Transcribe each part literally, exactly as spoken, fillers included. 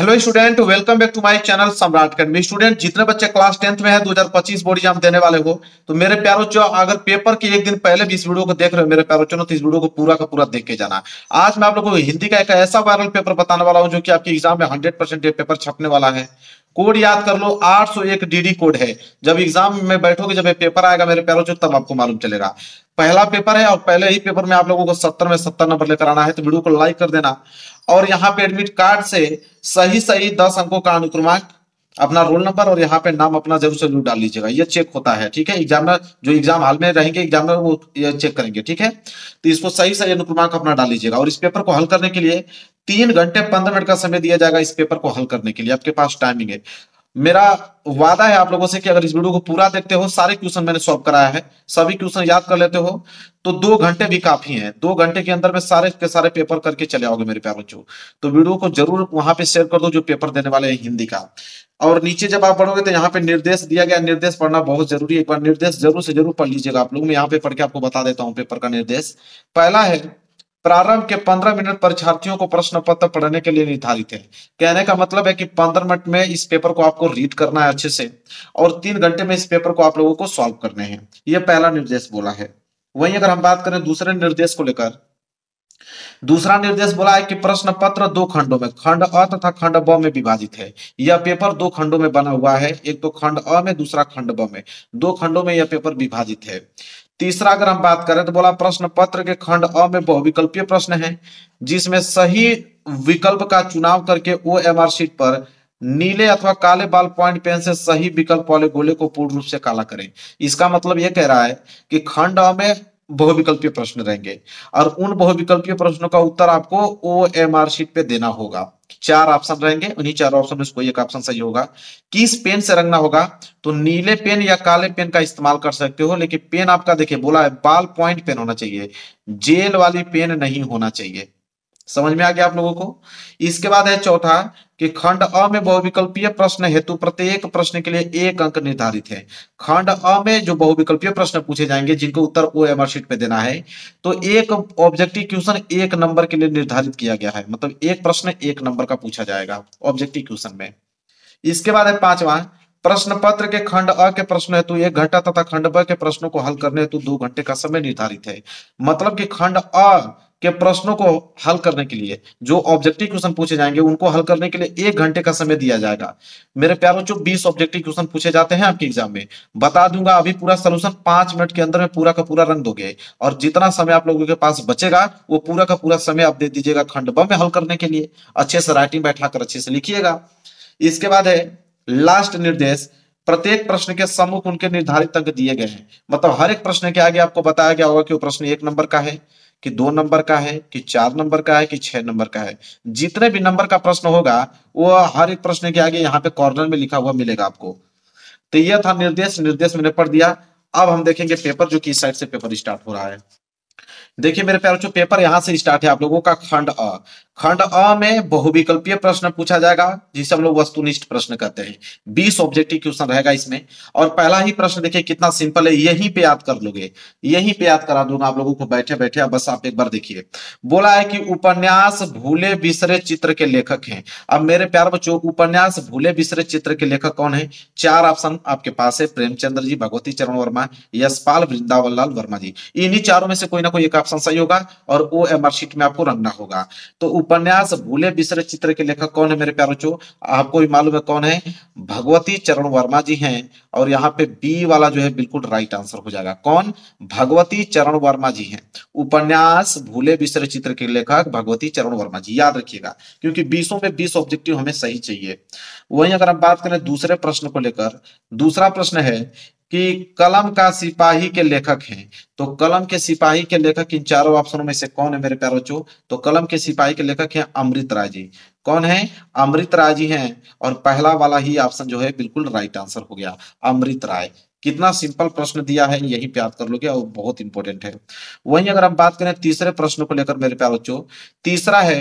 Hello student, welcome back to my channel Samrat academy. Student, जितने बच्चे class tenth में हैं दो हज़ार पच्चीस बोर्ड एग्जाम देने वाले हो तो मेरे प्यारोचो, अगर पेपर के एक दिन पहले भी इस वीडियो को देख रहे हो मेरे प्यारोचो तो इस वीडियो को पूरा का पूरा देख के जाना। आज मैं आप लोगों को हिंदी का एक ऐसा वायरल पेपर बताने वाला हूँ जो कि आपके एग्जाम में हंड्रेड परसेंट पेपर छपने वाला है। कोड याद कर लो, आठ सौ एक डीडी कोड है। जब एग्जाम में बैठोगे, जब ये पेपर आएगा मेरे प्यारोचो, तब आपको मालूम चलेगा। पहला पेपर है और पहले ही पेपर में आप लोगों को सत्तर में सत्तर नंबर लेकर आना है, तो वीडियो को लाइक कर देना। और यहाँ पे एडमिट कार्ड से सही सही दस अंकों का अनुक्रमांक, अपना रोल नंबर और यहाँ पे नाम अपना जरूर से जरूर डाल लीजिएगा। ये चेक होता है, ठीक है। एग्जामिनर जो एग्जाम हॉल में रहेंगे एग्जामिनर वो ये चेक करेंगे, ठीक है। तो इसको सही सही अनुक्रमांक अपना डाल लीजिएगा। और इस पेपर को हल करने के लिए तीन घंटे पंद्रह मिनट का समय दिया जाएगा। इस पेपर को हल करने के लिए आपके पास टाइमिंग है। मेरा वादा है आप लोगों से कि अगर इस वीडियो को पूरा देखते हो, सारे क्वेश्चन मैंने सॉल्व कराया है, सभी क्वेश्चन याद कर लेते हो तो दो घंटे भी काफी हैं। दो घंटे के अंदर में सारे के सारे पेपर करके चले आओगे मेरे प्यारे बच्चों। तो वीडियो को जरूर वहां पे शेयर कर दो जो पेपर देने वाले हैं हिंदी का। और नीचे जब आप पढ़ोगे तो यहाँ पे निर्देश दिया गया, निर्देश पढ़ना बहुत जरूरी है। एक बार निर्देश जरूर से जरूर पढ़ लीजिएगा आप लोग। मैं यहाँ पे पढ़ के आपको बता देता हूँ पेपर का निर्देश। पहला है, प्रारंभ के पंद्रह मिनट परीक्षार्थियों को प्रश्न पत्र पढ़ने के लिए निर्धारित है। कहने का मतलब है कि पंद्रह मिनट में इस पेपर को आपको रीड करना है अच्छे से और तीन घंटे में इस पेपर को आप लोगों को सॉल्व करने हैं। ये पहला निर्देश बोला है। वहीं अगर हम बात करें दूसरे निर्देश को लेकर, दूसरा निर्देश बोला है कि प्रश्न पत्र दो खंडों में, खंड अ तथा खंड ब में विभाजित है। यह पेपर दो खंडों में बना हुआ है, एक तो खंड अ में, दूसरा खंड ब में। दो खंडों में यह पेपर विभाजित है। तीसरा अगर हम बात करें तो बोला प्रश्न पत्र के खंड अ में बहुविकल्पीय प्रश्न है जिसमें सही विकल्प का चुनाव करके ओ एम आर शीट पर नीले अथवा काले बॉल पॉइंट पेन से सही विकल्प वाले गोले को पूर्ण रूप से काला करें। इसका मतलब यह कह रहा है कि खंड अ में बहुविकल्पीय प्रश्न रहेंगे और उन बहुविकल्पीय प्रश्नों का उत्तर आपको ओ एम आर शीट पे देना होगा। चार ऑप्शन रहेंगे, उन्हीं चार ऑप्शन में से कोई एक ऑप्शन सही होगा। किस पेन से रंगना होगा तो नीले पेन या काले पेन का इस्तेमाल कर सकते हो, लेकिन पेन आपका देखिए बोला है बॉल पॉइंट पेन होना चाहिए, जेल वाली पेन नहीं होना चाहिए। समझ में आ गया आप लोगों को। इसके बाद है चौथा कि खंड अ में बहुविकल्पीय प्रश्न हेतु प्रत्येक प्रश्न के लिए एक अंक निर्धारित है। खंड अ में जो बहुविकल्पीय प्रश्न पूछे जाएंगे जिनको उत्तर ओ एम आर शीट पे देना है तो एक ऑब्जेक्टिव क्वेश्चन एक नंबर के लिए निर्धारित किया गया है, मतलब एक प्रश्न एक नंबर का पूछा जाएगा ऑब्जेक्टिव क्वेश्चन में। इसके बाद है पांचवा, प्रश्न पत्र के खंड अ के प्रश्न हेतु एक घंटा तथा खंड ब के प्रश्नों को हल करने हेतु दो घंटे का समय निर्धारित है। मतलब कि खंड अ के प्रश्नों को हल करने के लिए जो ऑब्जेक्टिव क्वेश्चन पूछे जाएंगे उनको हल करने के लिए एक घंटे का समय दिया जाएगा। मेरे प्यारे बच्चों, बीस ऑब्जेक्टिव क्वेश्चन पूछे जाते हैं आपके एग्जाम में। बता दूंगा अभी पूरा सोल्यूशन पांच मिनट के अंदर में पूरा का पूरा रंग दोगे और जितना समय आप लोगों के पास बचेगा वो पूरा का पूरा समय आप दे दीजिएगा खंड ब में हल करने के लिए। अच्छे से राइटिंग बैठा कर अच्छे से लिखिएगा। इसके बाद है लास्ट निर्देश, प्रत्येक प्रश्न के सम्मुख उनके निर्धारित अंक दिए गए हैं। मतलब हर एक प्रश्न के आगे आपको बताया गया होगा कि वो प्रश्न एक नंबर का है कि दो नंबर का है कि चार नंबर का है कि छह नंबर का है। जितने भी नंबर का प्रश्न होगा वो हर एक प्रश्न के आगे यहाँ पे कॉर्नर में लिखा हुआ मिलेगा आपको। तो यह था निर्देश, निर्देश मैंने पढ़ दिया। अब हम देखेंगे पेपर जो कि इस साइड से पेपर स्टार्ट हो रहा है। देखिए मेरे प्यारे बच्चों, पेपर यहाँ से स्टार्ट है आप लोगों का खंड अ। खंड अ में बहुविकल्पीय प्रश्न पूछा जाएगा जिसे हम लोग वस्तुनिष्ठ प्रश्न कहते हैं। बीस ऑब्जेक्टिव क्वेश्चन रहेगा इसमें। और पहला ही प्रश्न देखिए कितना सिंपल है, यहीं पे याद कर लोगे, यहीं पे याद करा दूंगा आप लोगों को बैठे बैठे। बस आप एक बार देखिए, बोला है कि उपन्यास भूले बिसरे चित्र के लेखक हैं। अब मेरे प्यारे बच्चों, उपन्यास भूले बिसरे चित्र के लेखक कौन है? चार ऑप्शन आपके पास है, प्रेमचंद्र जी, भगवती चरण वर्मा, यशपाल, वृंदावन लाल वर्मा जी। इन्हीं चारों में से कोई ना कोई एक ऑप्शन सही होगा और ओ एम आर शीट में आपको रंगना होगा। तो उपन्यास भूले बिसरे चित्र के लेखक कौन है मेरे प्यारे बच्चों? आपको भी मालूम है कौन है, भगवती चरण वर्मा जी हैं। और यहाँ पे बी वाला जो है बिल्कुल राइट आंसर हो जाएगा। कौन? भगवती चरण वर्मा जी हैं। उपन्यास भूले बिसरे चित्र के लेखक भगवती चरण वर्मा जी, याद रखिएगा, क्योंकि बीसों में बीस ऑब्जेक्टिव हमें सही चाहिए। वहीं अगर हम बात करें दूसरे प्रश्न को लेकर, दूसरा प्रश्न है कि कलम का सिपाही के लेखक हैं। तो कलम के सिपाही के लेखक इन चारों ऑप्शनों में से कौन है मेरे प्यारे बच्चों? तो कलम के सिपाही के लेखक हैं अमृत राय जी। कौन है? अमृत राय जी हैं। और पहला वाला ही ऑप्शन जो है बिल्कुल राइट आंसर हो गया, अमृत राय। कितना सिंपल प्रश्न दिया है, यही पे याद कर लोगे और बहुत इंपॉर्टेंट है। वहीं अगर हम बात करें तीसरे प्रश्न को लेकर मेरे प्यारे बच्चों, तीसरा है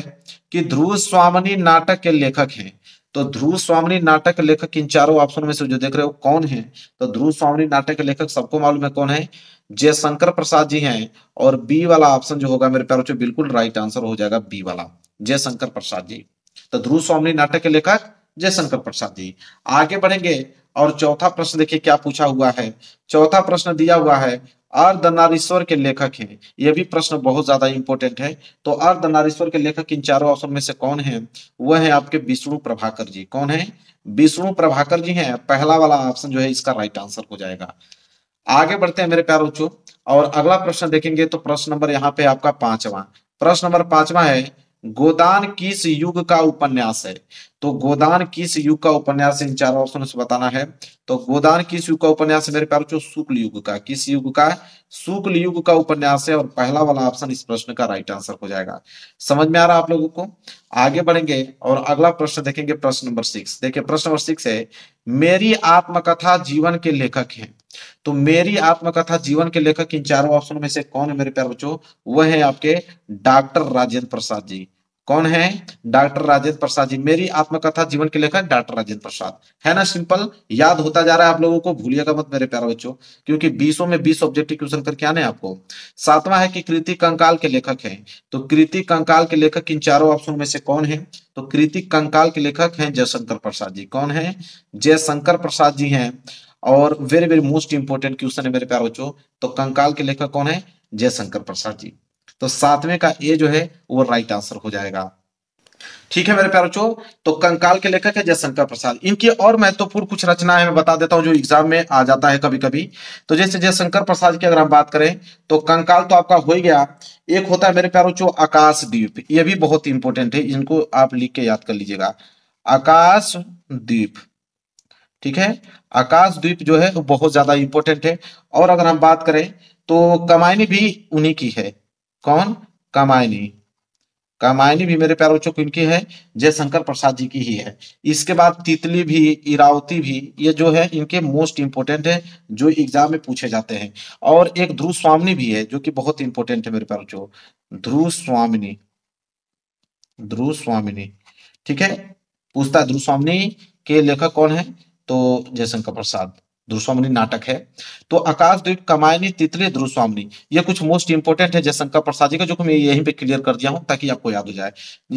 कि ध्रुव स्वामिनी नाटक के लेखक हैं। तो ध्रुव स्वामिनी नाटक लेखक इन चारों ऑप्शन में से जो देख रहे हो कौन है? तो ध्रुव स्वामिनी नाटक के लेखक सबको मालूम है कौन है, जयशंकर प्रसाद जी हैं। और बी वाला ऑप्शन जो होगा मेरे प्यारे बच्चों बिल्कुल राइट आंसर हो जाएगा, बी वाला, जयशंकर प्रसाद जी। तो ध्रुव स्वामी नाटक के लेखक जयशंकर प्रसाद जी। आगे बढ़ेंगे और चौथा प्रश्न देखिए क्या पूछा हुआ है। चौथा प्रश्न दिया हुआ है अर्धनारीश्वर के लेखक है। यह भी प्रश्न बहुत ज्यादा इंपॉर्टेंट है। तो अर्धनारीश्वर के लेखक इन चारों ऑप्शन में से कौन है? वह है आपके विष्णु प्रभाकर जी। कौन है? विष्णु प्रभाकर जी हैं। पहला वाला ऑप्शन जो है इसका राइट आंसर हो जाएगा। आगे बढ़ते हैं मेरे प्यारे बच्चों और अगला प्रश्न देखेंगे। तो प्रश्न नंबर यहाँ पे आपका पांचवा, प्रश्न नंबर पांचवा है गोदान किस युग का उपन्यास है। तो गोदान किस युग का उपन्यास इन चार ऑप्शनों से बताना है। तो गोदान किस युग का उपन्यास है मेरे प्यारे बच्चों? शुक्ल युग का। किस युग का? शुक्ल युग का उपन्यास है और पहला वाला ऑप्शन इस प्रश्न का राइट आंसर हो जाएगा। समझ में आ रहा आप लोगों को? आगे बढ़ेंगे और अगला प्रश्न देखेंगे, प्रश्न नंबर सिक्स। देखिये प्रश्न नंबर सिक्स है मेरी आत्मकथा जीवन के लेखक है। तो मेरी आत्मकथा जीवन के लेखक इन चारों ऑप्शनों में से कौन है मेरे प्यारे बच्चों? वह है आपके डॉक्टर राजेंद्र प्रसाद जी। कौन है? डॉक्टर राजेंद्र प्रसाद जी। मेरी आत्मकथा जीवन के लेखक डॉक्टर राजेंद्र प्रसाद है ना। सिंपल याद होता जा रहा है आप लोगों को, भूलिएगा मत मेरे प्यारे बच्चों, क्योंकि बीसों में बीस ऑब्जेक्टिव क्वेश्चन करके आने आपको। सातवां है कि कृति कंकाल के लेखक है। तो कृति कंकाल के लेखक इन चारों ऑप्शनों में से कौन है? तो कृति कंकाल के लेखक हैं जयशंकर प्रसाद जी। कौन है? जयशंकर प्रसाद जी हैं। और very very most important question है मेरे प्यारे बच्चों। तो कंकाल के लेखक कौन है? जयशंकर प्रसाद जी। तो सातवें का ए जो है वो राइट आंसर हो जाएगा। ठीक है मेरे प्यारे बच्चों, तो कंकाल के लेखक है जयशंकर प्रसाद। इनकी और महत्वपूर्ण कुछ रचनाएं मैं बता देता हूं जो एग्जाम में आ जाता है कभी कभी। तो जैसे जयशंकर प्रसाद की अगर हम बात करें तो कंकाल तो आपका हो ही गया। एक होता है मेरे प्यारे बच्चों आकाशदीप। यह भी बहुत इंपॉर्टेंट है, इनको आप लिख के याद कर लीजिएगा। आकाशदीप, ठीक है, आकाशदीप जो है वो बहुत ज्यादा इंपॉर्टेंट है। और अगर हम बात करें तो कामायनी भी उन्हीं की है। कौन? कामायनी। कामायनी भी मेरे प्यारे बच्चों किनकी है? जयशंकर प्रसाद जी की ही है। इसके बाद तितली भी, इरावती भी, ये जो है इनके मोस्ट इंपोर्टेंट है जो एग्जाम में पूछे जाते हैं। और एक ध्रुव स्वामिनी भी है जो कि बहुत इंपोर्टेंट है मेरे प्यारे बच्चों। ध्रुव स्वामिनी, ध्रुव स्वामिनी, ठीक है, पूछता है ध्रुव स्वामिनी के लेखक कौन है? तो जयशंकर प्रसाद। ध्रुस्वामिनी नाटक है। तो आकाशदीप, कामायनी, तितली, ध्रुस्वामिनी, ये कुछ मोस्ट इंपोर्टेंट है जयशंकर प्रसाद जी का, जो कि मैं यहीं पे क्लियर कर दिया हूं ताकि आपको याद हो जाए।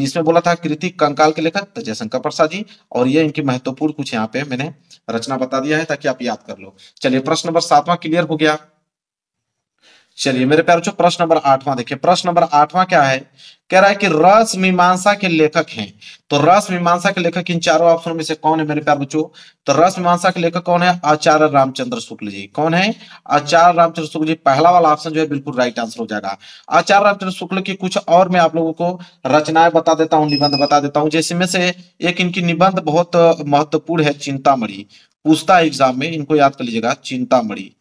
इसमें बोला था कृति कंकाल के लेखक तो जयशंकर प्रसाद जी, और ये इनकी महत्वपूर्ण कुछ यहाँ पे मैंने रचना बता दिया है ताकि आप याद कर लो। चलिए प्रश्न नंबर सातवां क्लियर हो गया। चलिए मेरे प्यारे बच्चों प्रश्न नंबर आठवां देखिए। प्रश्न नंबर आठवां क्या है? कह रहा है कि रस मीमांसा के लेखक हैं। तो रस मीमांसा के लेखक इन चारों ऑप्शनों में से कौन है मेरे प्यारे बच्चों? तो रस मीमांसा के लेखक कौन है? आचार्य रामचंद्र शुक्ल जी। कौन है? आचार्य रामचंद्र शुक्ल जी। पहला वाला ऑप्शन जो है बिल्कुल राइट आंसर हो जाएगा। आचार्य रामचंद्र शुक्ल की कुछ और मैं आप लोगों को रचनाएं बता देता हूँ, निबंध बता देता हूँ। जैसे में से एक इनकी निबंध बहुत महत्वपूर्ण है, चिंतामणि, पूछता है एग्जाम में, इनको याद कर लीजिएगा। चिंतामणि,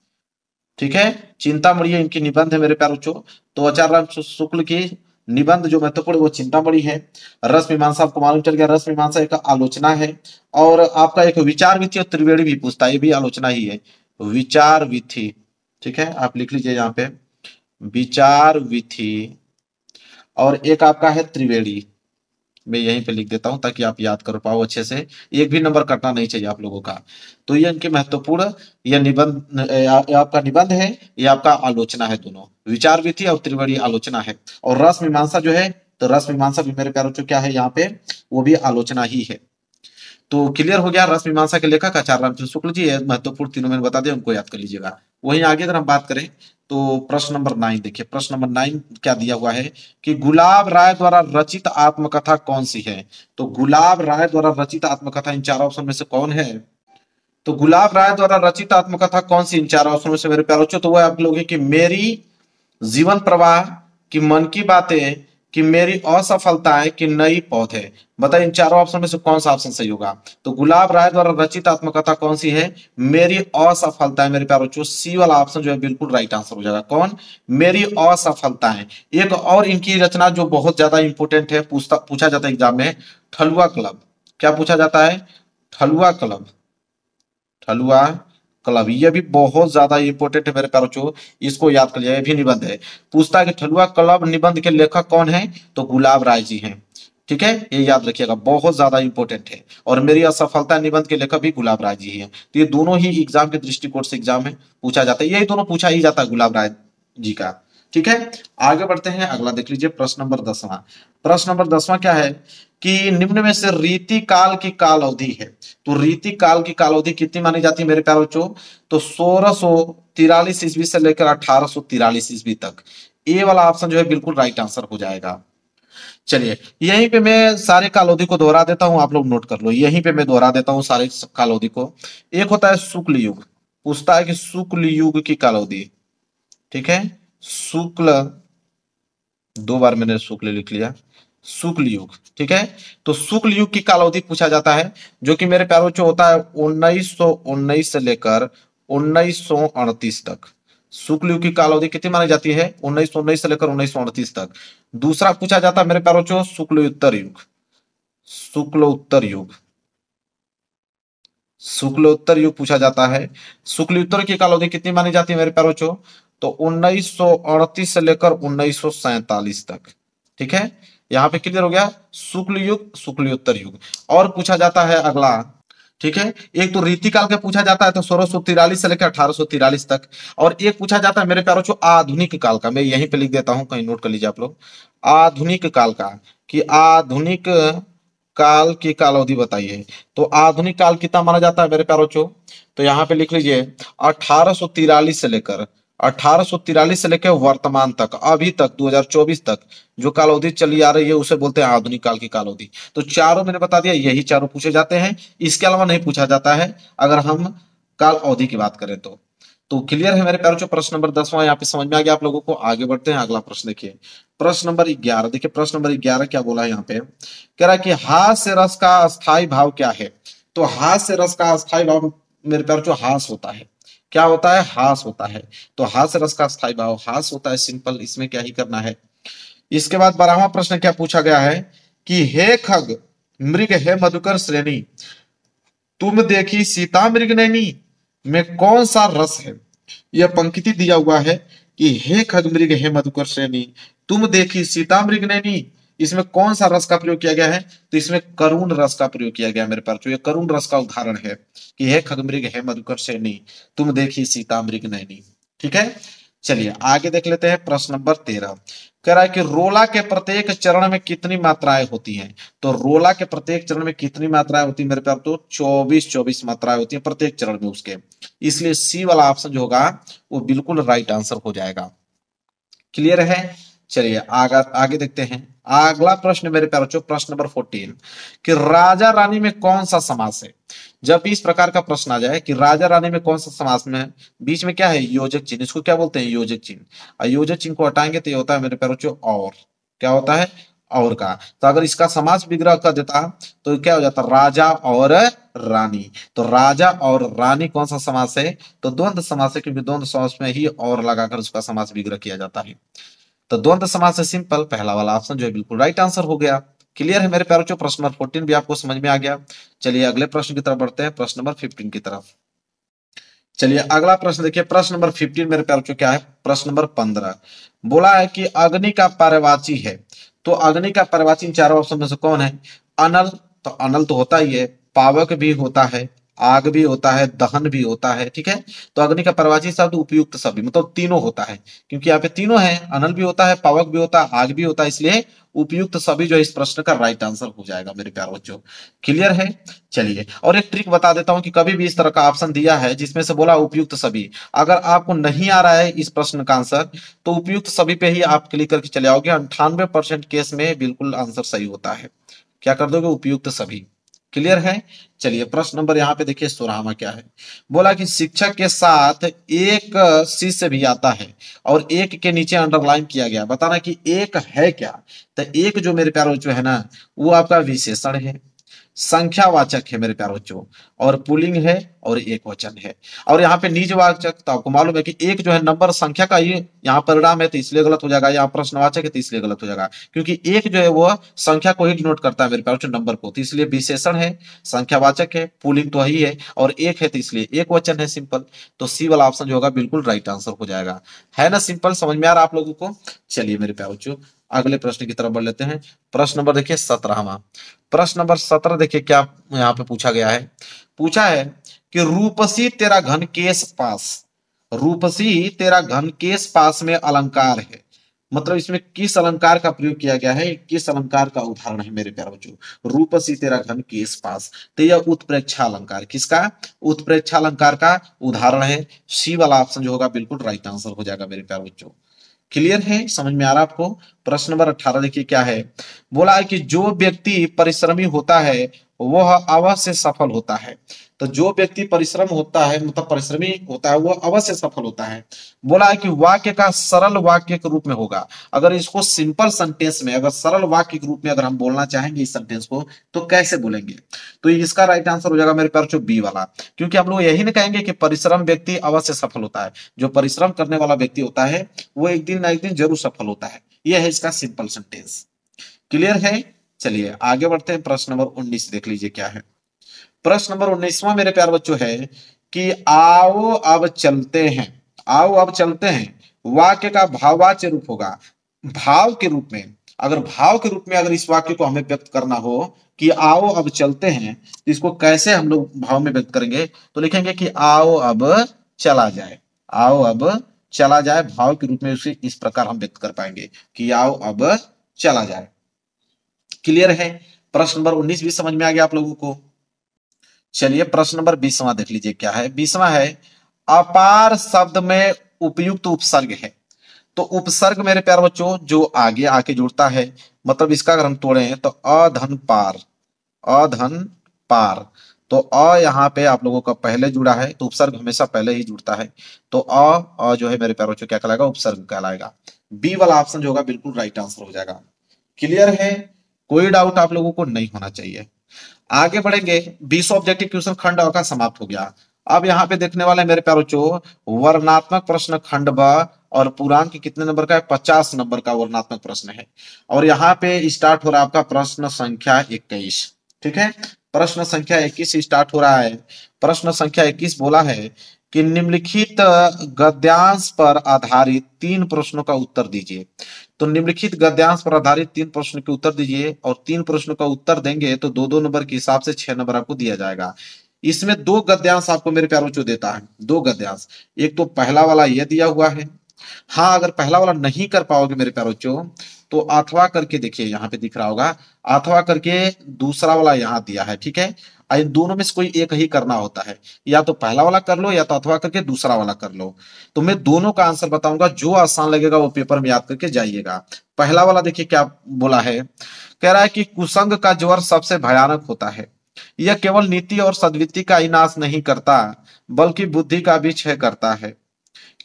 ठीक है, चिंतामणि इनकी निबंध है मेरे प्यारे बच्चों। तो आचार्य राम शुक्ल की निबंध जो महत्वपूर्ण वो चिंतामणि है। रस मीमांसा आपको मालूम चल गया, रस मीमांसा एक आलोचना है। और आपका एक विचार विधि और त्रिवेणी भी पूछता है, ये भी आलोचना ही है। विचार विधि, ठीक है, आप लिख लीजिए यहाँ पे विचार विधि। और एक आपका है त्रिवेणी, मैं यहीं पे लिख देता हूं ताकि आप याद कर पाओ अच्छे से, एक भी नंबर कटना नहीं चाहिए आप लोगों का। तो ये इनके महत्वपूर्ण, यह निबंध आपका निबंध है, ये आपका आलोचना है, दोनों विचार विधि और त्रिवेणी आलोचना है। और रस मीमांसा जो है, तो रस मीमांसा भी मेरे प्यारे बच्चों क्या है यहाँ पे? वो भी आलोचना ही है। तो क्लियर हो गया, रस मीमांसा के लेखक आचार्य रामचंद्र शुक्ल जी, महत्वपूर्ण तीनों मैंने बता दिया, उनको याद कर लीजिएगा। वहीं आगे अगर हम बात करें तो प्रश्न नंबर नाइन देखिए। प्रश्न नंबर नाइन क्या दिया हुआ है कि गुलाब राय द्वारा रचित आत्मकथा कौन सी है। तो गुलाब राय द्वारा रचित आत्मकथा इन चार ऑप्शन में से कौन है? तो गुलाब राय द्वारा रचित आत्मकथा कौन सी इन चार ऑप्शन में से मेरे प्यारे बच्चों? तो वह आप लोगों की मेरी जीवन प्रवाह, की मन की बातें, कि मेरी असफलताएं, कि नई पौधे। बताइए इन चारों ऑप्शन में से कौन सा ऑप्शन सही होगा? तो गुलाब राय द्वारा रचित आत्मकथा कौन सी है? मेरी असफलताएं मेरे प्यारे बच्चों, सी वाला ऑप्शन जो है बिल्कुल राइट आंसर हो जाएगा। कौन? मेरी असफलताएं। एक और इनकी रचना जो बहुत ज्यादा इंपोर्टेंट है, पूछा जाता है एग्जाम में, ठलुआ क्लब। क्या पूछा जाता है? Thalua club, Thalua club. यह भी बहुत ज्यादा इंपोर्टेंट है मेरे प्यारे बच्चों, इसको याद कर लिया। यह भी निबंध है, पूछता है कि ठलुआ क्लब निबंध के लेखक कौन है? तो गुलाब राय जी हैं, ठीक है, ये याद रखिएगा, बहुत ज्यादा इंपोर्टेंट है। और मेरी असफलता निबंध के लेखक भी गुलाब राय जी हैं। तो ये दोनों ही एग्जाम के दृष्टिकोण से एग्जाम में पूछा जाता है, यही दोनों पूछा ही जाता है गुलाब राय जी का। ठीक है, आगे बढ़ते हैं, अगला देख लीजिए प्रश्न नंबर दसवां। प्रश्न नंबर दसवां क्या है कि निम्न में से रीति काल की काल अवधि है। तो रीति काल की काल अवधि कितनी मानी जाती है मेरे प्यारे बच्चों? तो सोलह सौ तिरालीस ईस्वी से लेकर अठारह सौ तिरालीस ईस्वी तक। ए वाला ऑप्शन जो है बिल्कुल राइट आंसर हो जाएगा। चलिए यहीं पे मैं सारे कालावधि को दोहरा देता हूं, आप लोग नोट कर लो। यहीं पे मैं दोहरा देता हूं सारे कालावधि को। एक होता है शुक्ल युग, पूछता है कि शुक्ल युग की कालावधि, ठीक है। शुक्ल, दो बार मैंने शुक्ल लिख लिया, शुक्ल युग, ठीक है। तो शुक्ल युग की कालावधि पूछा जाता है, जो कि मेरे प्यारे बच्चों होता है उन्नीस सौ उन्नीस से लेकर उन्नीस सौ अड़तीस तक। शुक्ल युग की कालावधि कितनी मानी जाती है? उन्नीस सौ उन्नीस से लेकर उन्नीस सौ अड़तीस तक। दूसरा पूछा जाता है मेरे प्यारे बच्चों शुक्लोत्तर युग, शुक्लोत्तर युग, शुक्लोत्तर युग पूछा जाता है। शुक्लोत्तर की कालावधि कितनी मानी जाती है मेरे प्यारे बच्चों? तो उन्नीस सौ अड़तीस से लेकर उन्नीस सौ सैतालीस तक, ठीक है। यहाँ पे क्लियर हो गया शुक्ल युग, शुक्लोत्तर युग। और पूछा जाता है अगला, ठीक है, एक तो रीति काल का पूछा जाता है, तो सोलह सौ तिरालीस से लेकर अठारह सौ तिरालीस तक। और एक पूछा जाता है मेरे प्यारे बच्चों आधुनिक काल का, मैं यहीं पे लिख देता हूं, कहीं नोट कर लीजिए आप लोग, आधुनिक काल का, कि आधुनिक काल की कालावधि बताइए। तो आधुनिक काल कितना माना जाता है मेरे प्यारे बच्चों? तो यहाँ पे लिख लीजिए अठारह सौ तिरालीस से लेकर अठारह सौ तिरालीस से लेकर वर्तमान तक, अभी तक दो हज़ार चौबीस तक जो कालावधि चली आ रही है उसे बोलते हैं आधुनिक काल की कालावधि। तो चारों मैंने बता दिया, यही चारों पूछे जाते हैं, इसके अलावा नहीं पूछा जाता है अगर हम काल अवधि की बात करें तो। तो क्लियर है मेरे प्यारे बच्चों, प्रश्न नंबर दसवां यहाँ पे समझ में आ गया आप लोगों को। आगे बढ़ते हैं, अगला प्रश्न देखिए, प्रश्न नंबर ग्यारह। देखिये प्रश्न नंबर ग्यारह क्या बोला है यहाँ पे, कह रहा है कि हास से रस का अस्थायी भाव क्या है? तो हास से रस का अस्थायी भाव मेरे प्यारे बच्चों हास होता है। क्या होता है? हास होता है। तो हास रस का स्थायी भाव हास होता है, सिंपल, इसमें क्या ही करना है। इसके बाद बारहवां प्रश्न क्या पूछा गया है कि हे खग मृग हे मधुकर श्रेणी, तुम देखी सीता मृग नैनी में कौन सा रस है? यह पंक्ति दिया हुआ है कि हे खग मृग हे मधुकर श्रेणी, तुम देखी सीता मृग नैनी, इसमें कौन सा रस का प्रयोग किया गया है? तो इसमें करुण रस का प्रयोग किया गया मेरे पास। ये करुण रस का उदाहरण है कि हे खगमृग हे मधुकर श्रेणी, तुम देखी सीता मृग नैनी, ठीक है। चलिए आगे देख लेते हैं प्रश्न नंबर तेरह। कह रहा है कि रोला के प्रत्येक चरण में कितनी मात्राएं होती हैं? तो रोला के प्रत्येक चरण में कितनी मात्राएं होती है मेरे प्यारे तो चौबीस चौबीस मात्राएं होती है प्रत्येक चरण में उसके, इसलिए सी वाला ऑप्शन जो होगा वो बिल्कुल राइट आंसर हो जाएगा। क्लियर है। चलिए आगे आगे देखते हैं अगला प्रश्न मेरे प्यारे बच्चों, प्रश्न नंबर चौदह, कि राजा रानी में कौन सा समास है? जब इस प्रकार का प्रश्न आ जाए कि राजा रानी में कौन सा समास में बीच में क्या है योजक चिन्ह, इसको क्या बोलते हैं? योजक चिन्ह। योजक चिन्ह को हटाएंगे तो ये होता है मेरे प्यारे बच्चों और, क्या होता है? और का। तो अगर इसका समास विग्रह कर देता तो क्या हो जाता? राजा और रानी। तो राजा और रानी कौन सा समास है? तो द्वंद्व समास है, क्योंकि द्वंद्व समास में ही और लगाकर उसका समास विग्रह किया जाता है। तो द्वंद्व समास से सिंपल पहला वाला ऑप्शन जो है बिल्कुल राइट आंसर हो गया। क्लियर है मेरे प्यारे बच्चों, प्रश्न नंबर चौदह भी आपको समझ में आ गया। चलिए अगले प्रश्न की तरफ बढ़ते हैं, प्रश्न नंबर पंद्रह की तरफ। चलिए अगला प्रश्न देखिए, प्रश्न नंबर पंद्रह मेरे प्यारे बच्चों क्या है? प्रश्न नंबर पंद्रह बोला है कि अग्नि का पर्यवाची है, तो अग्नि का पर्यवाची इन चारों ऑप्शन में से कौन है? अनल, तो अनल तो होता ही है, पावक भी होता है, आग भी होता है, दहन भी होता है, ठीक है। तो अग्नि का पर्यवाची शब्द उपयुक्त शब्द मतलब तीनों होता है, क्योंकि यहाँ पे तीनों है, अनल भी होता है, पावक भी होता है, आग भी होता है, इसलिए उपयुक्त सभी जो इस प्रश्न का राइट आंसर हो जाएगा मेरे प्यारे बच्चों। क्लियर है। चलिए और एक ट्रिक बता देता हूं कि कभी भी इस तरह का ऑप्शन दिया है जिसमें से बोला उपयुक्त सभी, अगर आपको नहीं आ रहा है इस प्रश्न का आंसर तो उपयुक्त सभी पे ही आप क्लिक करके चले आओगे, अंठानवे परसेंट केस में बिल्कुल आंसर सही होता है। क्या कर दोगे? उपयुक्त सभी। क्लियर है। चलिए प्रश्न नंबर यहाँ पे देखिए सोलहवां क्या है, बोला कि शिक्षक के साथ एक शिष्य भी आता है, और एक के नीचे अंडरलाइन किया गया, बताना कि एक है क्या? तो एक जो मेरे प्यारे बच्चों है ना वो आपका विशेषण है, संख्यावाचक है मेरे प्यारे बच्चों, और पुल्लिंग है और एक वचन है। और यहाँ पे निजवाचक, तो आपको मालूम है कि एक जो है नंबर संख्या का ये यहाँ परिणाम है तो इसलिए गलत हो जाएगा, यहाँ प्रश्नवाचक है तो इसलिए गलत हो जाएगा, क्योंकि एक जो है वो संख्या को ही डिनोट करता है मेरे प्यारे बच्चों, नंबर को, तो इसलिए विशेषण है, संख्यावाचक है, पुल्लिंग तो ही है, और एक है तो इसलिए एक वचन है, सिंपल। तो सी वाला ऑप्शन जो होगा बिल्कुल राइट आंसर हो जाएगा, है ना? सिंपल, समझ में आ रहा आप लोगों को। चलिए मेरे प्यारे बच्चों अगले प्रश्न की तरफ बढ़ लेते हैं, प्रश्न नंबर देखिए सत्रहवां। प्रश्न नंबर सत्रह देखिए क्या यहाँ पे पूछा गया है, पूछा है कि रूपसी तेरा घन केश पास, रूपसी तेरा घन केश पास में अलंकार है, मतलब इसमें किस अलंकार का प्रयोग किया गया है, किस अलंकार का उदाहरण है मेरे प्यारे बच्चों। रूप सी तेरा घन केस पास, तो यह उत्प्रेक्षा अलंकार, किसका, उत्प्रेक्षा अलंकार का उदाहरण है। सी वाला ऑप्शन जो होगा बिल्कुल राइट आंसर हो जाएगा मेरे प्यारे बच्चों। क्लियर है, समझ में आ रहा आपको। प्रश्न नंबर अठारह देखिए क्या है, बोला है कि जो व्यक्ति परिश्रमी होता है वह अवश्य सफल होता है। तो जो व्यक्ति परिश्रम होता है मतलब परिश्रमी होता है वह अवश्य सफल होता है। बोला है कि वाक्य का सरल वाक्य के रूप में होगा। अगर इसको सिंपल सेंटेंस में, अगर सरल वाक्य के रूप में अगर हम बोलना चाहेंगे इस सेंटेंस को तो कैसे बोलेंगे, तो इसका राइट आंसर हो जाएगा मेरे प्यारे बच्चों बी वाला, क्योंकि हम लोग यही ना कहेंगे कि परिश्रम व्यक्ति अवश्य सफल होता है। जो परिश्रम करने वाला व्यक्ति होता है वो एक दिन ना एक दिन जरूर सफल होता है। यह है इसका सिंपल सेंटेंस। क्लियर है, चलिए आगे बढ़ते हैं। प्रश्न नंबर उन्नीस देख लीजिए क्या है। प्रश्न नंबर उन्नीसवां मेरे प्यारे बच्चों है कि आओ अब चलते हैं, आओ अब चलते हैं वाक्य का भाववाच्य रूप होगा। भाव के रूप में, अगर भाव के रूप में अगर इस वाक्य को हमें व्यक्त करना हो कि आओ अब चलते हैं, तो इसको कैसे हम लोग भाव में व्यक्त करेंगे, तो लिखेंगे कि आओ अब चला जाए, आओ अब चला जाए। भाव के रूप में उसे इस प्रकार हम व्यक्त कर पाएंगे कि आओ अब चला जाए। क्लियर है, प्रश्न नंबर उन्नीस भी समझ में आ गया आप लोगों को। चलिए प्रश्न नंबर बीसवां देख लीजिए क्या है। बीसवां है अपार शब्द में उपयुक्त उपसर्ग है। तो उपसर्ग मेरे प्यारे बच्चों जो आगे आके जुड़ता है, मतलब इसका अगर हम तोड़े तो अधन पार, अधन पार, तो अ यहाँ पे आप लोगों का पहले जुड़ा है, तो उपसर्ग हमेशा पहले ही जुड़ता है। तो अ अ जो है मेरे प्यारे बच्चों क्या कहलाएगा, उपसर्ग कहलाएगा। बी वाला ऑप्शन जो होगा बिल्कुल राइट आंसर हो जाएगा। क्लियर है, कोई डाउट आप लोगों को नहीं होना चाहिए। आगे बढ़ेंगे। बीस ऑब्जेक्टिव क्वेश्चन खंड और का समाप्त हो गया। अब यहाँ पे देखने वाले मेरे प्यारे बच्चों वर्णात्मक प्रश्न खंड ब और पूर्णांक कितने नंबर का है, पचास नंबर का वर्णात्मक प्रश्न है। और यहाँ पे स्टार्ट हो रहा है आपका प्रश्न संख्या इक्कीस। ठीक है, प्रश्न संख्या इक्कीस स्टार्ट हो रहा है। प्रश्न संख्या इक्कीस बोला है कि निम्नलिखित गद्यांश पर आधारित तीन प्रश्नों का उत्तर दीजिए। तो निम्नलिखित गद्यांश पर आधारित तीन प्रश्नों के उत्तर दीजिए, और तीन प्रश्नों का उत्तर देंगे तो दो दो नंबर के हिसाब से छह नंबर आपको दिया जाएगा। इसमें दो गद्यांश आपको मेरे प्यारे बच्चों देता है, दो गद्यांश। एक तो पहला वाला यह दिया हुआ है। हाँ, अगर पहला वाला नहीं कर पाओगे मेरे प्यारे बच्चों तो अथवा करके देखिए, यहाँ पे दिख रहा होगा अथवा करके, दूसरा वाला यहाँ दिया है। ठीक है, इन दोनों में से कोई एक ही करना होता है, या तो पहला वाला कर लो या तो अथवा करके दूसरा वाला कर लो। तो मैं दोनों का आंसर बताऊंगा, जो आसान लगेगा वो पेपर में याद करके जाइएगा। पहला वाला देखिए क्या बोला है, कह रहा है कि कुसंग का ज्वर सबसे भयानक होता है। यह केवल नीति और सद्वृत्ति का ही नाश नहीं करता बल्कि बुद्धि का भी क्षय करता है।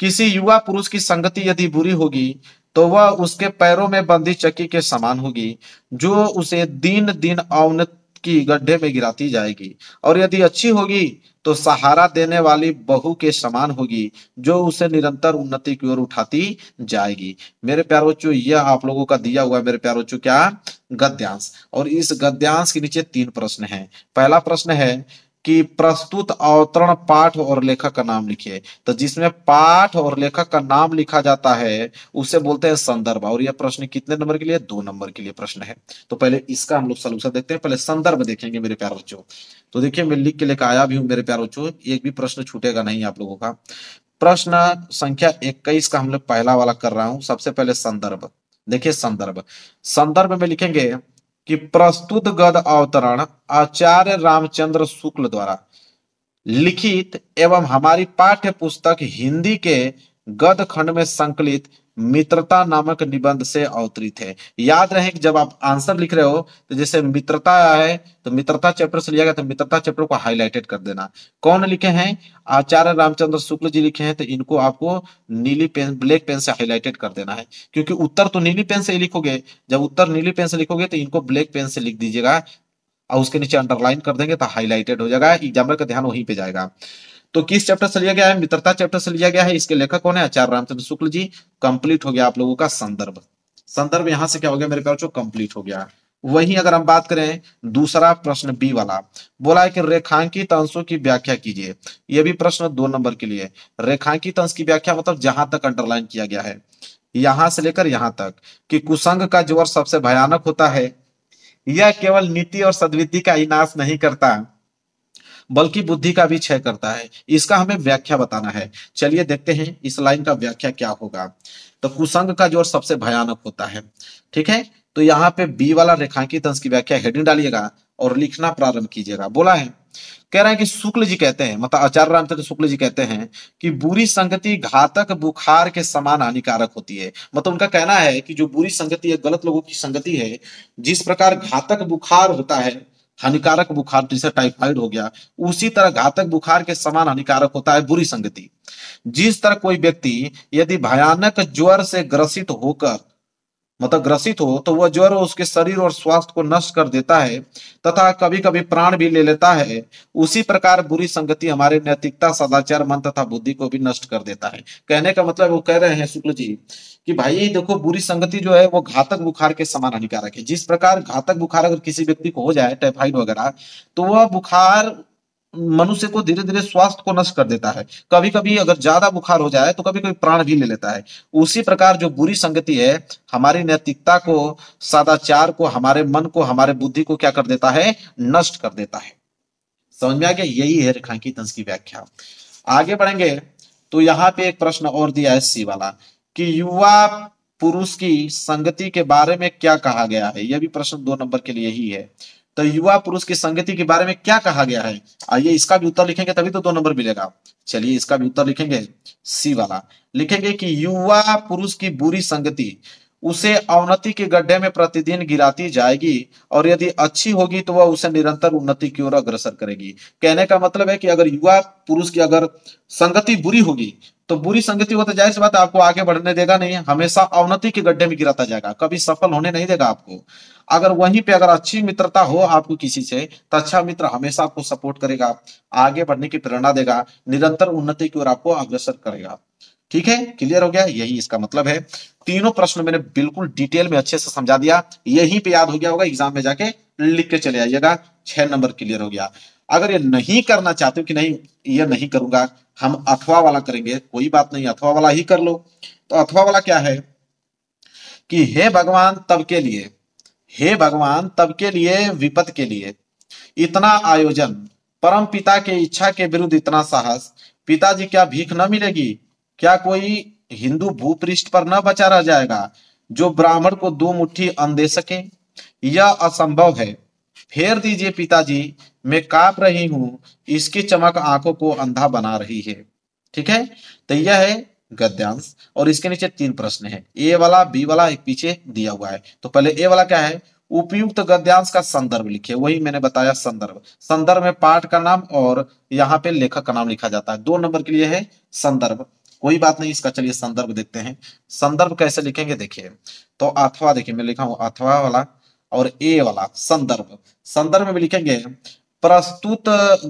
किसी युवा पुरुष की संगति यदि बुरी होगी तो वह उसके पैरों में बंधी चक्की के समान होगी, जो उसे दिन दिन अवनत की गड्ढे में गिराती जाएगी, और यदि अच्छी होगी तो सहारा देने वाली बहू के समान होगी, जो उसे निरंतर उन्नति की ओर उठाती जाएगी। मेरे प्यारे बच्चों यह आप लोगों का दिया हुआ है मेरे प्यारे बच्चों क्या, गद्यांश। और इस गद्यांश के नीचे तीन प्रश्न हैं। पहला प्रश्न है कि प्रस्तुत अवतरण पाठ और लेखक का नाम लिखिए। तो जिसमें पाठ और लेखक का नाम लिखा जाता है उसे बोलते हैं संदर्भ। और यह प्रश्न कितने नंबर के लिए, दो नंबर के लिए प्रश्न है। तो पहले इसका हम लोग सलूशन देखते हैं, पहले संदर्भ देखेंगे मेरे प्यारे बच्चों। तो देखिए मैं लिख के लेकर आया भी हूँ मेरे प्यारे बच्चों, एक भी प्रश्न छूटेगा नहीं आप लोगों का। प्रश्न संख्या इक्कीस का हम लोग पहला वाला कर रहा हूँ। सबसे पहले संदर्भ देखिए, संदर्भ संदर्भ में लिखेंगे कि प्रस्तुत गद्य अवतरण आचार्य रामचंद्र शुक्ल द्वारा लिखित एवं हमारी पाठ्य पुस्तक हिंदी के गद्य खंड में संकलित मित्रता नामक निबंध से अवतरित है। याद रहे कि जब आप आंसर लिख रहे हो तो जैसे मित्रता है तो मित्रता चैप्टर से लिया गया, तो मित्रता चैप्टर को हाईलाइटेड कर देना। कौन लिखे हैं, आचार्य रामचंद्र शुक्ल जी लिखे हैं, तो इनको आपको नीली पेन, ब्लैक पेन से हाईलाइटेड कर देना है, क्योंकि उत्तर तो नीली पेन से ही लिखोगे। जब उत्तर नीली पेन से लिखोगे तो इनको ब्लैक पेन से लिख दीजिएगा और उसके नीचे अंडरलाइन कर देंगे तो हाईलाइटेड हो जाएगा, एग्जामिनर का ध्यान वहीं पे जाएगा। तो किस चैप्टर से लिया गया है, मित्रता चैप्टर से लिया गया है। इसके लेखक कौन है, आचार्य रामचंद्र शुक्ल जी। कंप्लीट हो गया आप लोगों का संदर्भ। संदर्भ यहां से क्या हो गया मेरे प्यारे बच्चों, कंप्लीट हो गया। वहीं अगर हम बात करें दूसरा प्रश्न बी वाला, बोला है कि रेखांकित अंशों की व्याख्या कीजिए। यह भी प्रश्न दो नंबर के लिए। रेखांकित अंश की व्याख्या मतलब जहां तक अंडरलाइन किया गया है, यहां से लेकर यहां तक, कि कुसंग का ज्वर सबसे भयानक होता है। यह केवल नीति और सद्वृत्ति का ही नाश नहीं करता बल्कि बुद्धि का भी क्षय करता है। इसका हमें व्याख्या बताना है। चलिए देखते हैं इस लाइन का व्याख्या क्या होगा। तो कुसंग का जोर सबसे भयानक होता है, ठीक है। तो यहाँ पे बी वाला रेखांकित अंश की व्याख्या हेडिंग डालिएगा और लिखना प्रारंभ कीजिएगा। बोला है, कह रहा है कि शुक्ल जी कहते हैं, मतलब आचार्य रामचंद्र शुक्ल जी कहते हैं कि बुरी संगति घातक बुखार के समान हानिकारक होती है। मतलब उनका कहना है कि जो बुरी संगति है, गलत लोगों की संगति है, जिस प्रकार घातक बुखार होता है, हानिकारक बुखार जैसे टाइफाइड हो गया, उसी तरह घातक बुखार के समान हानिकारक होता है बुरी संगति। जिस तरह कोई व्यक्ति यदि भयानक ज्वर से ग्रसित होकर मतलब ग्रसित हो तो वह ज्वर उसके शरीर और स्वास्थ्य को नष्ट कर देता है तथा कभी कभी प्राण भी ले लेता है, उसी प्रकार बुरी संगति हमारे नैतिकता, सदाचार, मन तथा बुद्धि को भी नष्ट कर देता है। कहने का मतलब वो कह रहे हैं शुक्ल जी कि भाई देखो, बुरी संगति जो है वो घातक बुखार के समान हानिकारक है। जिस प्रकार घातक बुखार अगर किसी व्यक्ति को हो जाए, टाइफाइड वगैरह, तो वह बुखार मनुष्य को धीरे धीरे स्वास्थ्य को नष्ट कर देता है। कभी कभी अगर ज्यादा बुखार हो जाए तो कभी कभी प्राण भी ले लेता है। उसी प्रकार जो बुरी संगति है हमारी नैतिकता को, सदाचार को, हमारे मन को, हमारे बुद्धि को क्या कर देता है? नष्ट कर देता है। समझ में आ गया? यही है रेखांकित अंश की व्याख्या। आगे बढ़ेंगे तो यहाँ पे एक प्रश्न और दिया है सी वाला कि युवा पुरुष की संगति के बारे में क्या कहा गया है। यह भी प्रश्न दो नंबर के लिए ही है। तो युवा पुरुष की संगति के बारे में क्या कहा गया है, आइए इसका भी उत्तर लिखेंगे तभी तो दो नंबर मिलेगा। चलिए इसका भी उत्तर लिखेंगे सी वाला, लिखेंगे कि युवा पुरुष की बुरी संगति उसे अवनति के गड्ढे में प्रतिदिन गिराती जाएगी और यदि अच्छी होगी तो वह उसे निरंतर उन्नति की ओर अग्रसर करेगी। कहने का मतलब है कि अगर युवा पुरुष की अगर संगति बुरी होगी तो बुरी संगति हो तो जाहिर सी बात आपको आगे बढ़ने देगा नहीं, हमेशा अवनति के गड्ढे में गिराता जाएगा, कभी सफल होने नहीं देगा आपको। अगर वहीं पे अगर अच्छी मित्रता हो आपको किसी से, तो अच्छा मित्र हमेशा आपको सपोर्ट करेगा, आगे बढ़ने की प्रेरणा देगा, निरंतर उन्नति की ओर आपको अग्रसर करेगा। ठीक है, क्लियर हो गया? यही इसका मतलब है। तीनों प्रश्न मैंने बिल्कुल डिटेल में अच्छे से समझा दिया, यहीं पे याद हो गया होगा, एग्जाम में जाके लिख के चले आइएगा। छह नंबर क्लियर हो गया। अगर ये नहीं करना चाहते हो कि नहीं ये नहीं करूंगा, हम अथवा वाला करेंगे, कोई बात नहीं, अथवा वाला ही कर लो। तो अथवा वाला क्या है कि हे भगवान तब के लिए, हे भगवान तब के लिए विपद के लिए इतना आयोजन, परम पिता के इच्छा के विरुद्ध इतना साहस, पिताजी क्या भीख न मिलेगी, क्या कोई हिंदू भूपृष्ठ पर न बचा रह जाएगा जो ब्राह्मण को दो मुट्ठी अन्न दे सके, यह असंभव है। फेर दीजिए पिताजी, मैं कांप रही हूं, इसकी चमक आंखों को अंधा बना रही है। ठीक है, तो यह है गद्यांश और इसके नीचे तीन प्रश्न है, ए वाला, बी वाला, एक पीछे दिया हुआ है। तो पहले ए वाला क्या है, उपयुक्त गद्यांश का संदर्भ लिखिए। वही मैंने बताया संदर्भ, संदर्भ में पाठ का नाम और यहाँ पे लेखक का नाम लिखा जाता है। दो नंबर के लिए है संदर्भ, कोई बात नहीं इसका। चलिए संदर्भ देखते हैं, संदर्भ कैसे लिखेंगे। देखिए तो अथवा, देखिए मैं लिखा हूं अथवा वाला और ए वाला संदर्भ। संदर्भ में लिखेंगे प्रस्तुत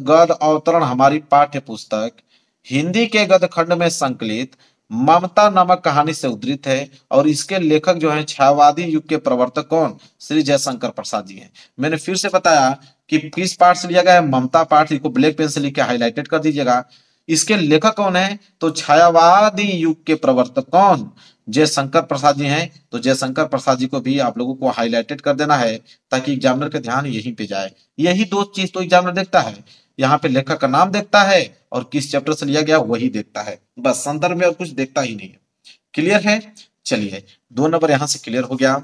गद अवतरण हमारी पाठ्य पुस्तक हिंदी के गद खंड में संकलित ममता नामक कहानी से उद्धृत है और इसके लेखक जो है छायावादी युग के प्रवर्तक कौन, श्री जयशंकर प्रसाद जी हैं। मैंने फिर से बताया कि किस पाठ से लिया गया है, ममता पाठ, को ब्लैक पेन से लिख के हाईलाइटेड कर दीजिएगा। इसके लेखक कौन है, तो छायावादी युग के प्रवर्तक कौन, जयशंकर प्रसाद जी हैं। तो जयशंकर प्रसाद जी को भी आप लोगों को हाईलाइटेड कर देना है ताकि एग्जामिनर का ध्यान यहीं पे जाए। यही दो चीज तो एग्जामिनर देखता है, यहाँ पे लेखक का नाम देखता है और किस चैप्टर से लिया गया वही देखता है, बस। संदर्भ में और कुछ देखता ही नहीं है। क्लियर है? चलिए दो नंबर यहाँ से क्लियर हो गया।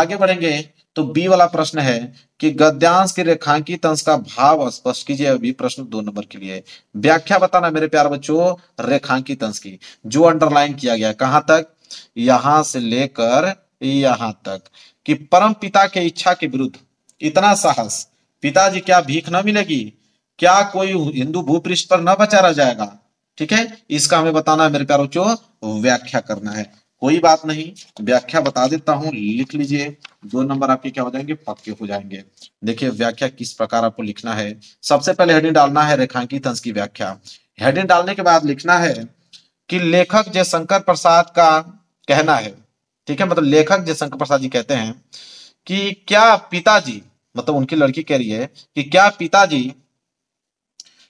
आगे बढ़ेंगे तो बी वाला प्रश्न है कि गद्यांश के रेखांकित अंश का भाव स्पष्ट कीजिए। अभी प्रश्न दो नंबर के लिए व्याख्या बताना मेरे प्यारे बच्चों रेखांकित अंश की, जो अंडरलाइन किया गया कहां तक, यहां से लेकर यहां तक कि परम पिता के इच्छा के विरुद्ध इतना साहस, पिताजी क्या भीख न मिलेगी, क्या कोई हिंदू भूपृष्ठ पर न बचा रह जाएगा। ठीक है, इसका हमें बताना है मेरे प्यारे बच्चों, व्याख्या करना है। कोई बात नहीं, व्याख्या बता देता हूं, लिख लीजिए। दो नंबर आपके क्या हो जाएंगे, पक्के हो जाएंगे। देखिए व्याख्या किस प्रकार आपको लिखना है। सबसे पहले हेडिंग डालना है रेखांकित अंश की व्याख्या। हेडिंग डालने के बाद लिखना है कि लेखक जयशंकर प्रसाद का कहना है। ठीक है, मतलब लेखक जयशंकर प्रसाद जी कहते हैं कि क्या पिताजी, मतलब उनकी लड़की कह रही है कि क्या पिताजी,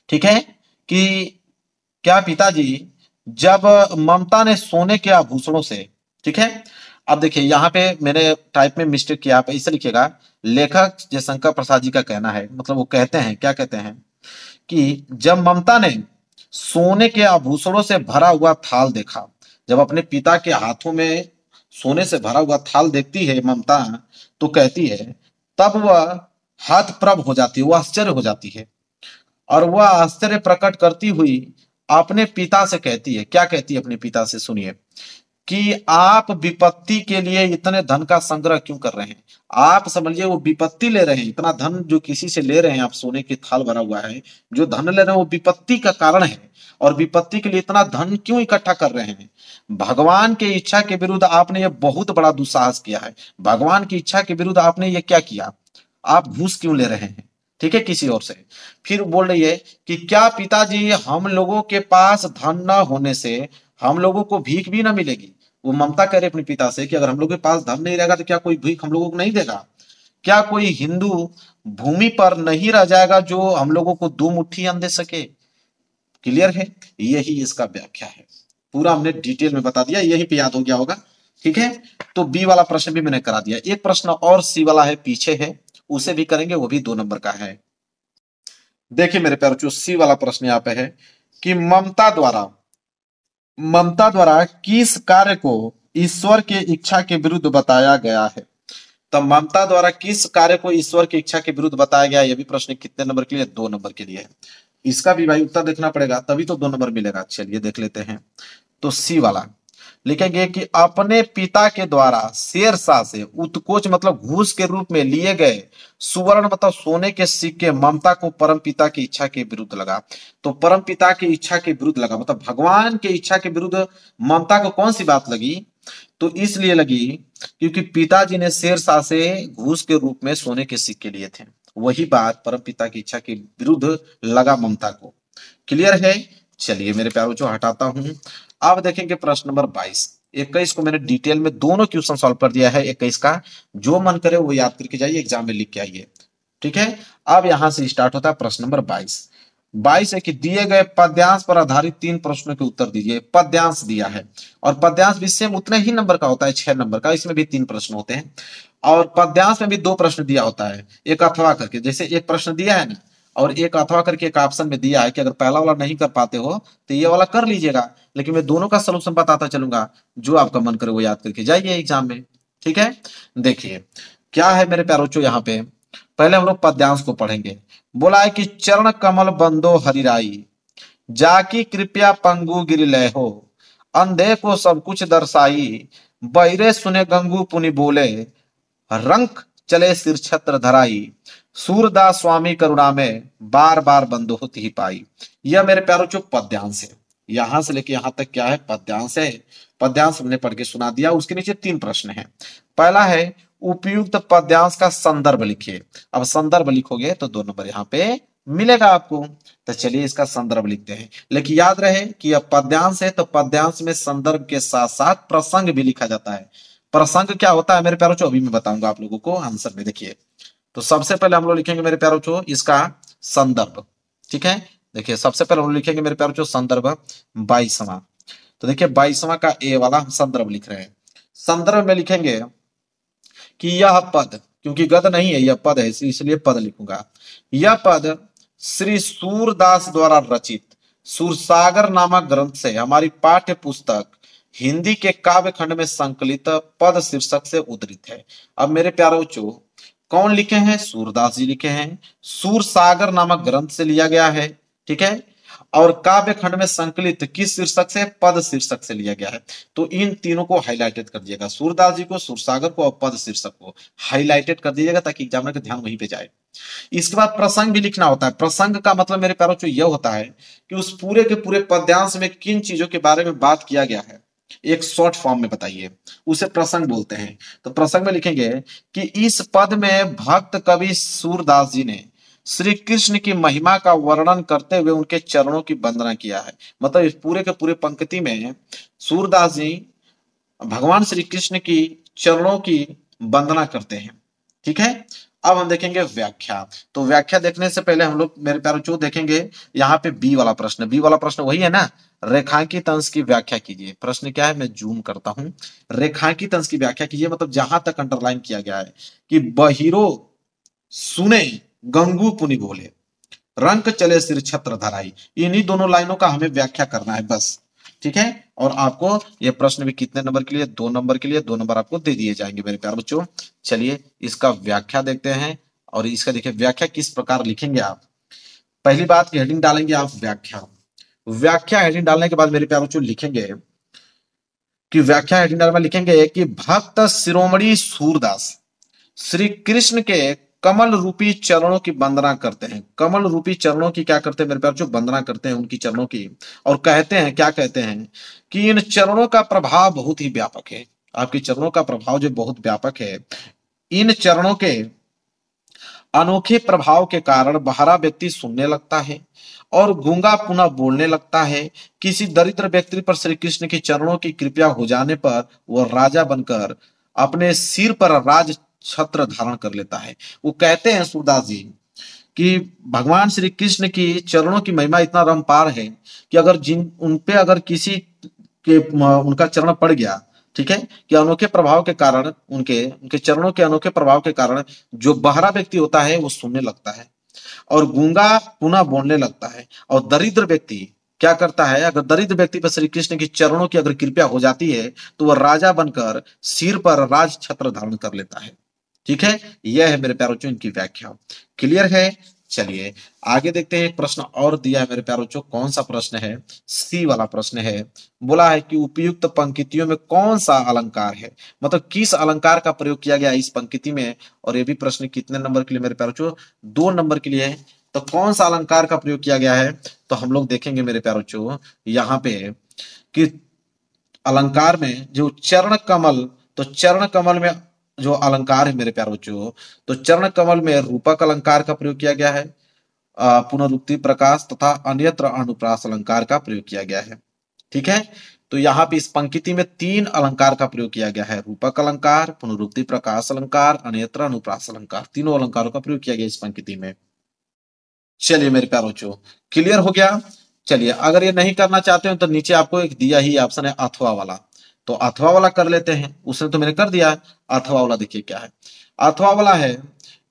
ठीक है, कि क्या पिताजी जब ममता ने सोने के आभूषणों से, ठीक है, अब देखिए यहाँ पे मैंने टाइप में मिस्टेक किया, आप इसे लिखिएगा लेखक जयशंकर प्रसाद जी का कहना है, मतलब वो कहते हैं, क्या कहते हैं कि जब ममता ने सोने के आभूषणों से भरा हुआ थाल देखा, जब अपने पिता के हाथों में सोने से भरा हुआ थाल देखती है ममता, तो कहती है तब वह हतप्रभ हो जाती है, वह आश्चर्य हो जाती है और वह आश्चर्य प्रकट करती हुई अपने पिता से कहती है, क्या कहती है अपने पिता से सुनिए, कि आप विपत्ति के लिए इतने धन का संग्रह क्यों कर रहे हैं? आप समझिए वो विपत्ति ले रहे हैं, इतना धन जो किसी से ले रहे हैं आप, सोने की थाल भरा हुआ है, जो धन ले रहे हैं वो विपत्ति का कारण है और विपत्ति के लिए इतना धन क्यों इकट्ठा कर रहे हैं? भगवान के इच्छा के विरुद्ध आपने ये बहुत बड़ा दुस्साहस किया है, भगवान की इच्छा के विरुद्ध आपने ये क्या किया, आप घूस क्यों ले रहे हैं, ठीक है, किसी और से। फिर बोल रही है कि क्या पिताजी हम लोगों के पास धन न होने से हम लोगों को भीख भी ना मिलेगी? वो ममता कह रही अपने पिता से कि अगर हम लोग के पास धन नहीं रहेगा तो क्या कोई भीख हम लोगों को नहीं देगा? क्या कोई हिंदू भूमि पर नहीं रह जाएगा जो हम लोगों को दो मुट्ठी अन्न दे सके? क्लियर है, यही इसका व्याख्या है। पूरा हमने डिटेल में बता दिया, यही पे याद हो गया होगा, ठीक है। तो बी वाला प्रश्न भी मैंने करा दिया। एक प्रश्न और सी वाला है, पीछे है, उसे भी करेंगे, वो भी दो नंबर का है। देखिए मेरे प्यारे बच्चों, सी वाला प्रश्न यहाँ पे है कि ममता द्वारा ममता द्वारा किस कार्य को ईश्वर के इच्छा के विरुद्ध बताया गया है? तो ममता द्वारा किस कार्य को ईश्वर की इच्छा के विरुद्ध बताया गया, यह भी प्रश्न कितने नंबर के लिए? दो नंबर के लिए है। इसका भी भाई उत्तर देखना पड़ेगा तभी तो दो नंबर मिलेगा। चलिए देख लेते हैं। तो सी वाला लिखेंगे कि अपने पिता के द्वारा शेरशाह से उत्कोच मतलब घूस के रूप में लिए गए सुवर्ण मतलब सोने के सिक्के ममता को परम पिता की इच्छा के विरुद्ध लगा। तो परम पिता की इच्छा के विरुद्ध लगा मतलब भगवान के इच्छा के विरुद्ध ममता को कौन सी बात लगी? तो इसलिए लगी क्योंकि पिताजी ने शेरशाह से घूस के रूप में सोने के सिक्के लिए थे। वही बात परम पिता की इच्छा के विरुद्ध लगा ममता को। क्लियर है। चलिए मेरे प्यारे बच्चों, हटाता हूं। अब देखेंगे प्रश्न नंबर बाईस। इक्कीस को मैंने डिटेल में दोनों क्वेश्चन सॉल्व कर दिया है। इक्कीस का जो मन करे वो याद करके जाइए, एग्जाम में लिख के आइए, ठीक है। अब यहाँ से स्टार्ट होता है प्रश्न नंबर बाईस। बाईस है कि दिए गए पद्यांश पर आधारित तीन प्रश्नों के उत्तर दीजिए। पद्यांश दिया है और पद्यांश भी सेम उतने ही नंबर का होता है, छह नंबर का। इसमें भी तीन प्रश्न होते हैं और पद्यांश में भी दो प्रश्न दिया होता है, एक अथवा करके। जैसे एक प्रश्न दिया है ना और एक अथवा करके एक ऑप्शन में दिया है कि अगर पहला वाला नहीं कर पाते हो तो ये वाला कर लीजिएगा। लेकिन मैं दोनों का सलूशन बताता चलूंगा, जो आपका मन करे वो याद करके जाइए एग्जाम में, ठीक है। देखिए क्या है मेरे प्यारे बच्चों, यहाँ पे पहले हम लोग पद्यांश को पढ़ेंगे। बोला है कि चरण कमल बंदो हरिराई, जाकी कृपया पंगु गिरिलय हो, अंधे को सब कुछ दर्शाई, बहिरे सुने गंगू पुनि बोले, रंक चले सिर छत्र धराई, सूरदास स्वामी करुणा में बार बार बंदो होती ही पाई। यह मेरे प्यारे बच्चों पद्यांश है। यहां से लेके यहां तक क्या है? पद्यांश है। पद्यांश हमने पढ़ के सुना दिया। उसके नीचे तीन प्रश्न हैं। पहला है उपयुक्त पद्यांश का संदर्भ लिखिए। अब संदर्भ लिखोगे तो दो नंबर यहाँ पे मिलेगा आपको। तो चलिए इसका संदर्भ लिखते हैं। लेकिन याद रहे कि यह पद्यांश है तो पद्यांश में संदर्भ के साथ साथ प्रसंग भी लिखा जाता है। प्रसंग क्या होता है मेरे प्यारे बच्चों, अभी मैं बताऊंगा आप लोगों को आंसर में। देखिए तो सबसे पहले हम लोग लिखेंगे मेरे प्यारे बच्चों इसका संदर्भ, ठीक है। देखिए सबसे पहले हम लोग लिखेंगे मेरे प्यारे बच्चों संदर्भ बाईसवां। तो देखिए बाईसवां का ए वाला हम संदर्भ लिख रहे हैं। संदर्भ में लिखेंगे कि यह पद, क्योंकि गद नहीं है, यह पद है, इसलिए पद लिखूंगा। यह पद श्री सूरदास द्वारा रचित सूरसागर नामक ग्रंथ से हमारी पाठ्य पुस्तक हिंदी के काव्य खंड में संकलित पद शीर्षक से उद्धृत है। अब मेरे प्यारे बच्चों कौन लिखे हैं? सूरदास जी लिखे हैं। सूरसागर नामक ग्रंथ से लिया गया है, ठीक है। और काव्य खंड में संकलित किस शीर्षक से? पद शीर्षक से लिया गया है। तो इन तीनों को हाईलाइटेड कर दिएगा, सूरदास जी को, सूरसागर को और पद शीर्षक को हाईलाइटेड कर दीजिएगा ताकि एग्जामिनर का ध्यान वहीं पे जाए। इसके बाद प्रसंग भी लिखना होता है। प्रसंग का मतलब मेरे प्यारे बच्चों यह होता है कि उस पूरे के पूरे पद्यांश में किन चीजों के बारे में बात किया गया है, एक शॉर्ट फॉर्म में बताइए, उसे प्रसंग बोलते हैं। तो प्रसंग में लिखेंगे कि इस पद में भक्त कवि सूरदास जी ने श्री कृष्ण की महिमा का वर्णन करते हुए उनके चरणों की वंदना किया है। मतलब इस पूरे के पूरे पंक्ति में सूरदास जी भगवान श्री कृष्ण की चरणों की वंदना करते हैं, ठीक है। अब हम देखेंगे व्याख्या। तो व्याख्या देखने से पहले हम लोग मेरे प्यारे बच्चों देखेंगे यहाँ पे बी वाला प्रश्न। बी वाला प्रश्न वही है ना, रेखांकित अंश की व्याख्या कीजिए। प्रश्न क्या है, मैं जूम करता हूं। रेखांकित अंश की व्याख्या कीजिए मतलब जहां तक अंडरलाइन किया गया है कि बहिरो सुने गंगू पुनि बोले, रंक चले सिर छत्र धराई, इन्हीं दोनों लाइनों का हमें व्याख्या करना है बस, ठीक है। और आपको ये प्रश्न भी कितने नंबर के लिए, दो नंबर के लिए, दो नंबर आपको दे दिए जाएंगे मेरे प्यारे बच्चों। चलिए इसका व्याख्या देखते हैं, और इसका देखिए व्याख्या किस प्रकार लिखेंगे आप। पहली बात की हेडिंग डालेंगे आप व्याख्या। व्याख्या हेडिंग डालने के बाद मेरे प्यारे बच्चों लिखेंगे कि व्याख्या हेडिंग डालने में लिखेंगे कि भक्त शिरोमणि सूरदास श्री कृष्ण के कमल रूपी चरणों की वंदना करते हैं। कमल रूपी चरणों की क्या करते हैं मेरे प्यारे बच्चों, वंदना करते हैं उनकी चरणों की। और कहते हैं, क्या कहते हैं कि इन चरणों का प्रभाव बहुत ही व्यापक है। आपके चरणों का प्रभाव जो बहुत व्यापक है, इन चरणों के अनोखे प्रभाव के कारण बहरा व्यक्ति सुनने लगता है और गूंगा पुनः बोलने लगता है। किसी दरिद्र व्यक्ति पर श्री कृष्ण के चरणों की कृपा हो जाने पर वह राजा बनकर अपने सिर पर राज छत्र धारण कर लेता है। वो कहते हैं सूरदास जी कि भगवान श्री कृष्ण की चरणों की महिमा इतना रमपार है कि अगर जिन उन पे अगर किसी के उनका चरण पड़ गया, ठीक है, कि अनोखे प्रभाव के कारण उनके उनके चरणों के अनोखे प्रभाव के कारण जो बहरा व्यक्ति होता है वो सुनने लगता है और गूंगा पुनः बोलने लगता है। और दरिद्र व्यक्ति क्या करता है, अगर दरिद्र व्यक्ति पर श्री कृष्ण के चरणों की अगर कृपा हो जाती है तो वह राजा बनकर सिर पर राज छत्र धारण कर लेता है, ठीक है। यह है मेरे प्यारे बच्चों इनकी व्याख्या, क्लियर है। चलिए आगे देखते हैं, प्रश्न और दिया है मेरे प्यारे बच्चों। कौन सा प्रश्न है, सी वाला प्रश्न है। बोला है कि उपयुक्त पंक्तियों में कौन सा अलंकार है, मतलब किस अलंकार का प्रयोग किया गया इस पंक्ति में। और ये भी प्रश्न कितने नंबर के लिए मेरे प्यारे बच्चों, दो नंबर के लिए है। तो कौन सा अलंकार का प्रयोग किया गया है, तो हम लोग देखेंगे मेरे प्यारे बच्चों यहाँ पे कि अलंकार में जो चरण कमल, तो चरण कमल में जो अलंकार है मेरे प्यारे बच्चों, तो चरण कमल में रूपक अलंकार का प्रयोग किया गया है, पुनरुक्ति प्रकाश तथा अन्यत्र अनुप्रास अलंकार का प्रयोग किया गया है, ठीक है। तो यहाँ पे इस पंक्ति में तीन अलंकार का प्रयोग किया गया है, रूपक अलंकार, पुनरुक्ति प्रकाश अलंकार, अन्यत्र अनुप्रास अलंकार, तीनों अलंकारों का प्रयोग किया गया इस पंक्ति में। चलिए मेरे प्यारे बच्चों क्लियर हो गया। चलिए अगर ये नहीं करना चाहते हो तो नीचे आपको एक दिया ही ऑप्शन है अथवा वाला, तो अथवा वाला कर लेते हैं, उसने तो मैंने कर दिया। अथवा वाला देखिए क्या है, अथवा वाला है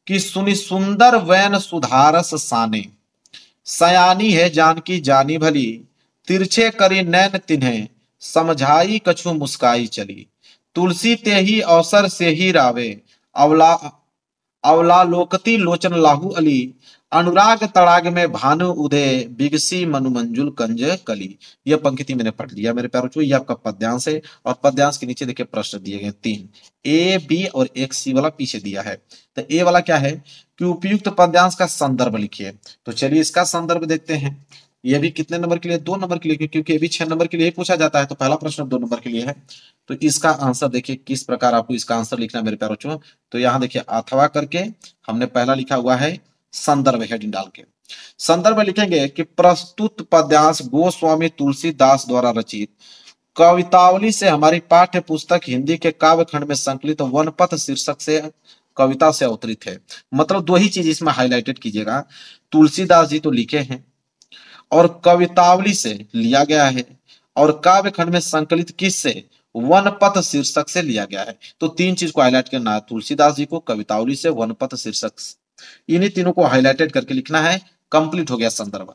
कि सुनी सुंदर वैन सुधारस साने, सयानी है जानकी जानी भली, तिरछे करी नैन तिन्हें समझाई कछु मुस्काई चली, तुलसी ते ही अवसर से ही रावे, अवला अवला लोकती लोचन लाहू अली, अनुराग तड़ाग में भानु उदय, बिगसी मनु मंजुल कंज कली। यह पंक्ति मैंने पढ़ लिया मेरे प्यारे बच्चों, ये आपका पद्यांश है। और पद्यांश के नीचे देखिए प्रश्न दिए गए तीन, ए बी और एक सी वाला पीछे दिया है। तो ए वाला क्या है कि उपयुक्त पद्यांश का संदर्भ लिखिए। तो चलिए इसका संदर्भ देखते हैं। यह भी कितने नंबर के लिए, दो नंबर के लिए, क्योंकि ये भी छह नंबर के लिए पूछा जाता है। तो पहला प्रश्न दो नंबर के लिए है। तो इसका आंसर देखिए किस प्रकार आपको इसका आंसर लिखना है मेरे प्यारे बच्चों। तो यहाँ देखिए अथवा करके हमने पहला लिखा हुआ है संदर्भ हेडिंग डाल के। संदर्भ लिखेंगे कि प्रस्तुत पद्यांश गोस्वामी तुलसीदास द्वारा रचित कवितावली से हमारी पाठ्य पुस्तक हिंदी के काव्यखंड में संकलित वनपथ शीर्षक से कविता से अवतरित है। मतलब दो ही चीज इसमें हाईलाइटेड कीजिएगा, तुलसीदास जी तो लिखे हैं और कवितावली से लिया गया है, और काव्यखंड में संकलित किस से, वनपथ शीर्षक से लिया गया है। तो तीन चीज को हाईलाइट करना है, तुलसीदास जी को, कवितावली से, वनपथ शीर्षक, इन्हीं तीनों को हाईलाइटेड करके लिखना है। कंप्लीट हो गया संदर्भ।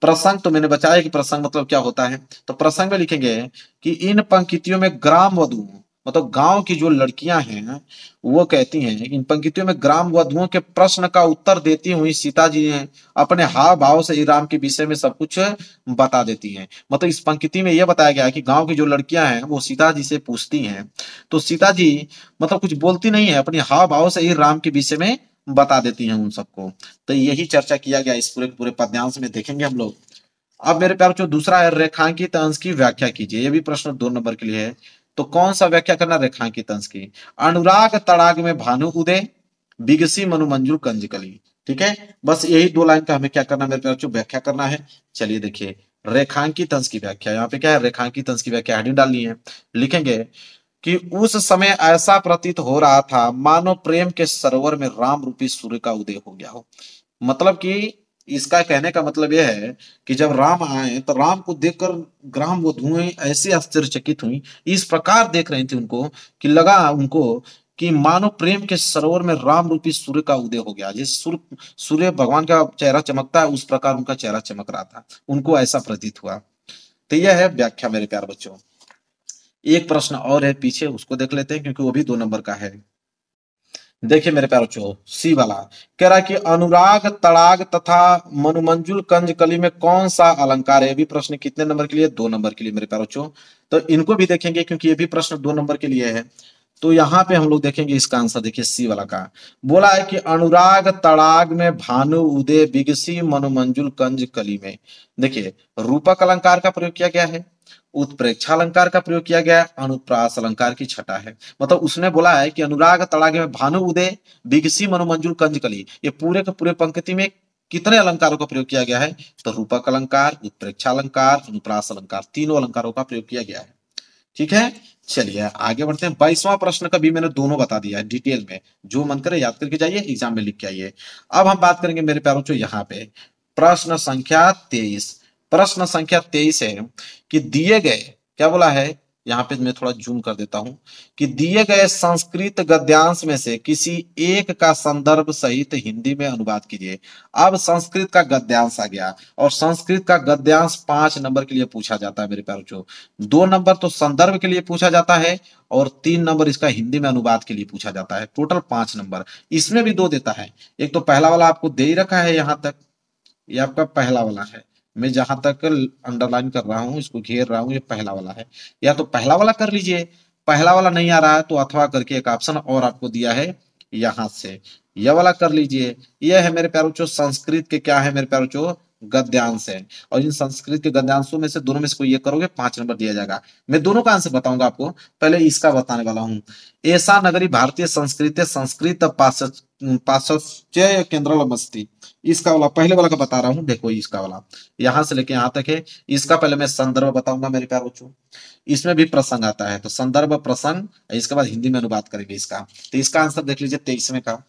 प्रसंग तो मैंने बताया कि प्रसंग मतलब क्या होता है। तो प्रसंग में लिखेंगे कि इन पंक्तियों में ग्राम वधु, मतलब गांव की जो लड़कियां हैं वो कहती हैं, इन पंक्तियों में ग्राम वधुओं के प्रश्न का उत्तर देती हुई सीता जी ने अपने हाव भाव से राम के विषय में सब कुछ बता देती हैं। मतलब इस पंक्ति में यह बताया गया है कि गांव की जो लड़कियां हैं वो सीता जी से पूछती हैं, तो सीता जी मतलब कुछ बोलती नहीं है, अपने हाव भाव से राम के विषय में बता देती हैं उन सबको। तो यही चर्चा किया गया इस पूरे पूरे पद्यांश में, देखेंगे हम लोग। अब मेरे प्यारे बच्चों दूसरा है रेखांकित अंश की व्याख्या कीजिए। यह भी प्रश्न दो नंबर के लिए है। तो कौन सा व्याख्या करना, रेखांकित अंश की। अनुराग तड़ाग में भानु उदय, बिगसी मनु मंजूर कंजकली, ठीक है। बस यही दो लाइन का हमें क्या करना मेरे प्यारे बच्चों, व्याख्या करना है। चलिए देखिए रेखांकित अंश की व्याख्या, यहाँ पे क्या है, रेखांकित अंश की व्याख्या हेडिंग डालनी है। लिखेंगे कि उस समय ऐसा प्रतीत हो रहा था मानो प्रेम के सरोवर में राम रूपी सूर्य का उदय हो गया हो। मतलब कि इसका कहने का मतलब यह है कि जब राम आए तो राम को देखकर ग्राम वो धुएं ऐसे आश्चर्यचकित हुई, इस प्रकार देख रही थी उनको कि लगा उनको कि मानव प्रेम के सरोवर में राम रूपी सूर्य का उदय हो गया। जिस सूर्य सूर्य भगवान का चेहरा चमकता है उस प्रकार उनका चेहरा चमक रहा था, उनको ऐसा प्रतीत हुआ। तो यह है व्याख्या मेरे प्यार बच्चों। एक प्रश्न और है पीछे, उसको देख लेते हैं क्योंकि वो भी दो नंबर का है। देखिए मेरे प्यार बच्चों, सी वाला कह रहा कि अनुराग तड़ाग तथा मनुमंजुल कंज कली में कौन सा अलंकार है। ये भी प्रश्न कितने नंबर के लिए? दो नंबर के लिए मेरे प्यार बच्चों। तो इनको भी देखेंगे क्योंकि ये भी प्रश्न दो नंबर के लिए है। तो यहाँ पे हम लोग देखेंगे इसका आंसर। देखिए सी वाला का बोला है कि अनुराग तड़ाग में भानु उदय बिगसी मनुमंजुल कंज कली में। देखिए रूपक अलंकार का प्रयोग किया गया है, उत्प्रेक्षा अलंकार का प्रयोग किया गया है, अनुप्रास अलंकार की छटा है। मतलब उसने बोला है कि अनुराग तड़ाग में भानु उदय बिगसी मनुमंजुल कंज कली, ये पूरे के पूरे पंक्ति में कितने अलंकारों का प्रयोग किया गया है? तो रूपक अलंकार, उत्प्रेक्षा अलंकार, अनुप्रास अलंकार, तीनों अलंकारों का प्रयोग किया गया है। ठीक है, चलिए आगे बढ़ते हैं। बाईसवां प्रश्न का भी मैंने दोनों बता दिया है डिटेल में, जो मन करे याद करके जाइए, एग्जाम में लिख के आइए। अब हम बात करेंगे मेरे प्यारों जो यहाँ पे प्रश्न संख्या तेईस। प्रश्न संख्या तेईस है कि दिए गए, क्या बोला है यहाँ पे, मैं थोड़ा जूम कर देता हूं, कि दिए गए संस्कृत गद्यांश में से किसी एक का संदर्भ सहित हिंदी में अनुवाद कीजिए। अब संस्कृत का गद्यांश आ गया और संस्कृत का गद्यांश पांच नंबर के लिए पूछा जाता है मेरे प्यारे बच्चों। दो नंबर तो संदर्भ के लिए पूछा जाता है और तीन नंबर इसका हिंदी में अनुवाद के लिए पूछा जाता है। टोटल पांच नंबर इसमें भी दो देता है। एक तो पहला वाला आपको दे ही रखा है, यहाँ तक ये आपका पहला वाला है, मैं जहां तक अंडरलाइन कर रहा हूं, इसको घेर रहा हूं, ये पहला वाला है। या तो पहला वाला कर लीजिए, पहला वाला नहीं आ रहा है तो अथवा करके एक ऑप्शन और आपको दिया है, यहां से यह वाला कर लीजिए। यह है मेरे प्यारे बच्चों संस्कृत के क्या है मेरे प्यारे बच्चों गद्यांश है। और इन संस्कृत के गद्यांशों में से दोनों में से कोई ये करोगे पांच नंबर दिया जाएगा। मैं दोनों का आंसर बताऊंगा आपको, पहले इसका बताने वाला हूँ। ऐसा नगरी भारतीय संस्कृत संस्कृत पाश्चात्य केंद्र मस्ती, इसका वाला पहले वाला का बता रहा हूँ। देखो इसका वाला यहाँ से लेके यहाँ तक है, इसका पहले मैं संदर्भ बताऊंगा मेरे प्यारे बच्चों। इसमें भी प्रसंग आता है तो संदर्भ प्रसंग, इसके बाद हिंदी में अनुवाद करेंगे इसका। तो इसका आंसर देख लीजिए तेईसवें का।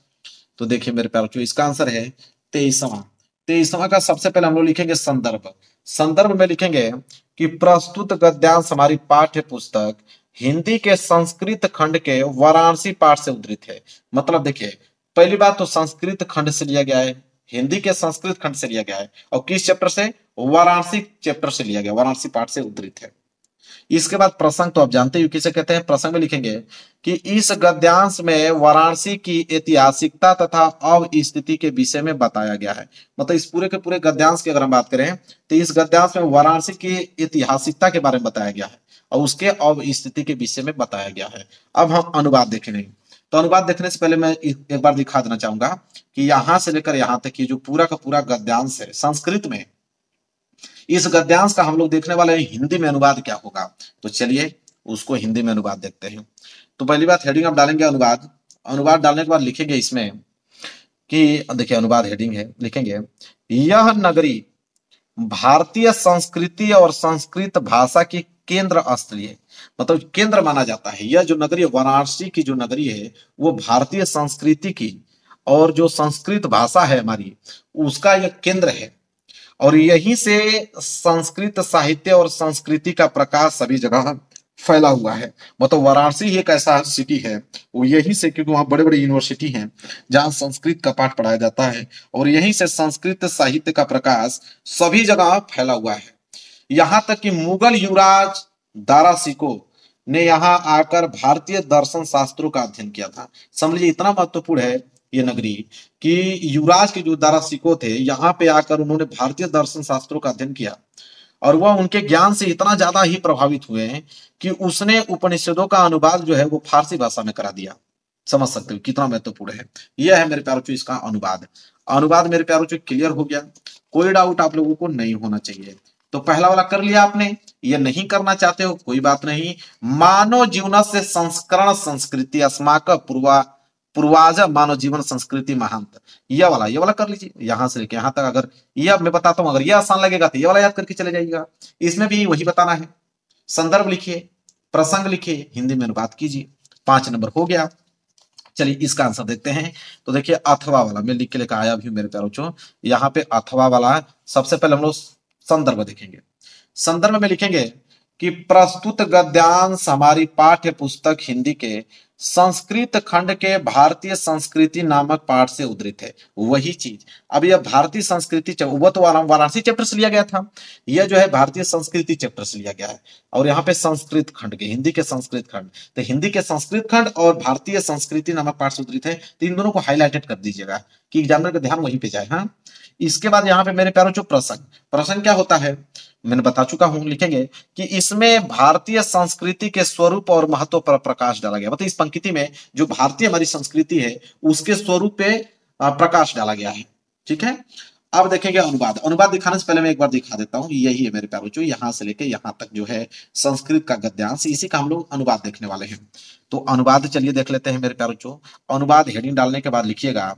तो देखिए मेरे प्यारे बच्चों इसका आंसर है तेईसवां। तेईसवां का सबसे पहले हम लोग लिखेंगे संदर्भ। संदर्भ में लिखेंगे कि प्रस्तुत गद्यांश हमारी पाठ्य पुस्तक हिंदी के संस्कृत खंड के वाराणसी पाठ से उद्धृत है। मतलब देखिए पहली बात तो संस्कृत खंड से लिया गया है, हिंदी के संस्कृत खंड से लिया गया है, और किस चैप्टर से? वाराणसी चैप्टर से लिया गया, वाराणसी पाठ से उद्धृत है। इसके बाद प्रसंग तो आप जानते ही किसे कहते हैं। प्रसंग में लिखेंगे कि इस गद्यांश में वाराणसी की ऐतिहासिकता तथा अवस्थिति के विषय में बताया गया है। मतलब इस पूरे के पूरे गद्यांश की अगर हम बात करें तो इस गद्यांश में वाराणसी की ऐतिहासिकता के बारे में बताया गया है और उसके अवस्थिति के विषय में बताया गया है। अब हम अनुवाद देखेंगे। तो अनुवाद देखने से पहले मैं एक बार दिखा देना चाहूंगा कि यहां से लेकर यहां तक ये जो पूरा का पूरा गद्यांश है संस्कृत में, इस गद्यांश का हम लोग देखने वाले हैं हिंदी में अनुवाद क्या होगा। तो चलिए उसको हिंदी में अनुवाद देखते हैं। तो पहली बात हेडिंग आप डालेंगे अनुवाद। अनुवाद डालने के बाद लिखेंगे इसमें कि देखिए अनुवाद हेडिंग है, लिखेंगे यह नगरी भारतीय संस्कृति और संस्कृत भाषा की केंद्र स्थलीय, मतलब केंद्र माना जाता है। यह जो नगरी वाराणसी की जो नगरी है वो भारतीय संस्कृति की और जो संस्कृत भाषा है हमारी उसका यह केंद्र है और यहीं से संस्कृत साहित्य और संस्कृति का प्रकाश सभी जगह फैला हुआ है। मतलब वाराणसी ही एक ऐसा सिटी है वो यहीं से, क्योंकि वहाँ बड़े बड़े यूनिवर्सिटी हैं जहाँ संस्कृत का पाठ पढ़ाया जाता है और यहीं से संस्कृत साहित्य का प्रकाश सभी जगह फैला हुआ है। यहाँ तक कि मुगल युवराज दारा शिकोह ने यहाँ आकर भारतीय दर्शन शास्त्रों का अध्ययन किया था। समझ लीजिए इतना महत्वपूर्ण है ये नगरी कि युवराज के जो दारा शिकोह थे यहाँ पे आकर उन्होंने भारतीय दर्शन शास्त्रों का अध्ययन किया और वह उनके ज्ञान से इतना ज्यादा ही प्रभावित हुए हैं कि उसने उपनिषदों का अनुवाद जो है वो फारसी भाषा में करा दिया। समझ सकते हो कितना महत्वपूर्ण है। यह है मेरे प्यारे बच्चों इसका अनुवाद। अनुवाद मेरे प्यारे बच्चों क्लियर हो गया, कोई डाउट आप लोगों को नहीं होना चाहिए। तो पहला वाला कर लिया आपने, ये नहीं करना चाहते हो कोई बात नहीं। मानव जीवन से संस्करण संस्कृति अस्माक पूर्वा पूर्वाज मानव जीवन संस्कृति महांत, यह वाला ये वाला कर लीजिए यहां से लेके यहां तक। अगर यह मैं बताता हूं, अगर यह आसान लगेगा तो यह वाला याद करके चले जाइएगा। इसमें भी वही बताना है, संदर्भ लिखिए, प्रसंग लिखिए, हिंदी में अनुवाद कीजिए, पांच नंबर हो गया। चलिए इसका आंसर देखते हैं। तो देखिए अथवा वाला मैं लिख के लेकर आया भी मेरे प्यारे बच्चों, यहाँ पे अथवा वाला सबसे पहले हम लोग संदर्भ देखेंगे। संदर्भ में लिखेंगे कि प्रस्तुत गद्यांश हमारी पाठ्य पुस्तक हिंदी के संस्कृत खंड के भारतीय संस्कृति नामक पाठ से उद्धृत है। वही चीज अब यह भारतीय संस्कृति वह तो वाराणसी चैप्टर से लिया गया था, यह जो है भारतीय संस्कृति चैप्टर से लिया गया है। और यहाँ पे संस्कृत खंड के हिंदी के संस्कृत खंड तो हिंदी के संस्कृत खंड और भारतीय संस्कृति नामक पाठ से उद्धृत है, तो इन दोनों को हाईलाइटेड कर दीजिएगा कि एग्जामिनर का ध्यान वहीं पे जाए। हाँ, इसके बाद यहाँ पे मेरे प्यारों जो प्रसंग प्रसंग क्या होता है मैंने बता चुका हूं, लिखेंगे कि इसमें भारतीय संस्कृति के स्वरूप और महत्व पर प्रकाश डाला गया। मतलब इस पंक्ति में जो भारतीय हमारी संस्कृति है उसके स्वरूप पे प्रकाश डाला गया है, ठीक है। अब देखेंगे अनुवाद। अनुवाद दिखाने से पहले मैं एक बार दिखा देता हूं, यही है मेरे प्यारों जो यहाँ से लेके यहाँ तक जो है संस्कृत का गद्यांश, इसी का हम लोग अनुवाद देखने वाले हैं। तो अनुवाद चलिए देख लेते हैं मेरे प्यारों जो। अनुवाद हेडिंग डालने के बाद लिखिएगा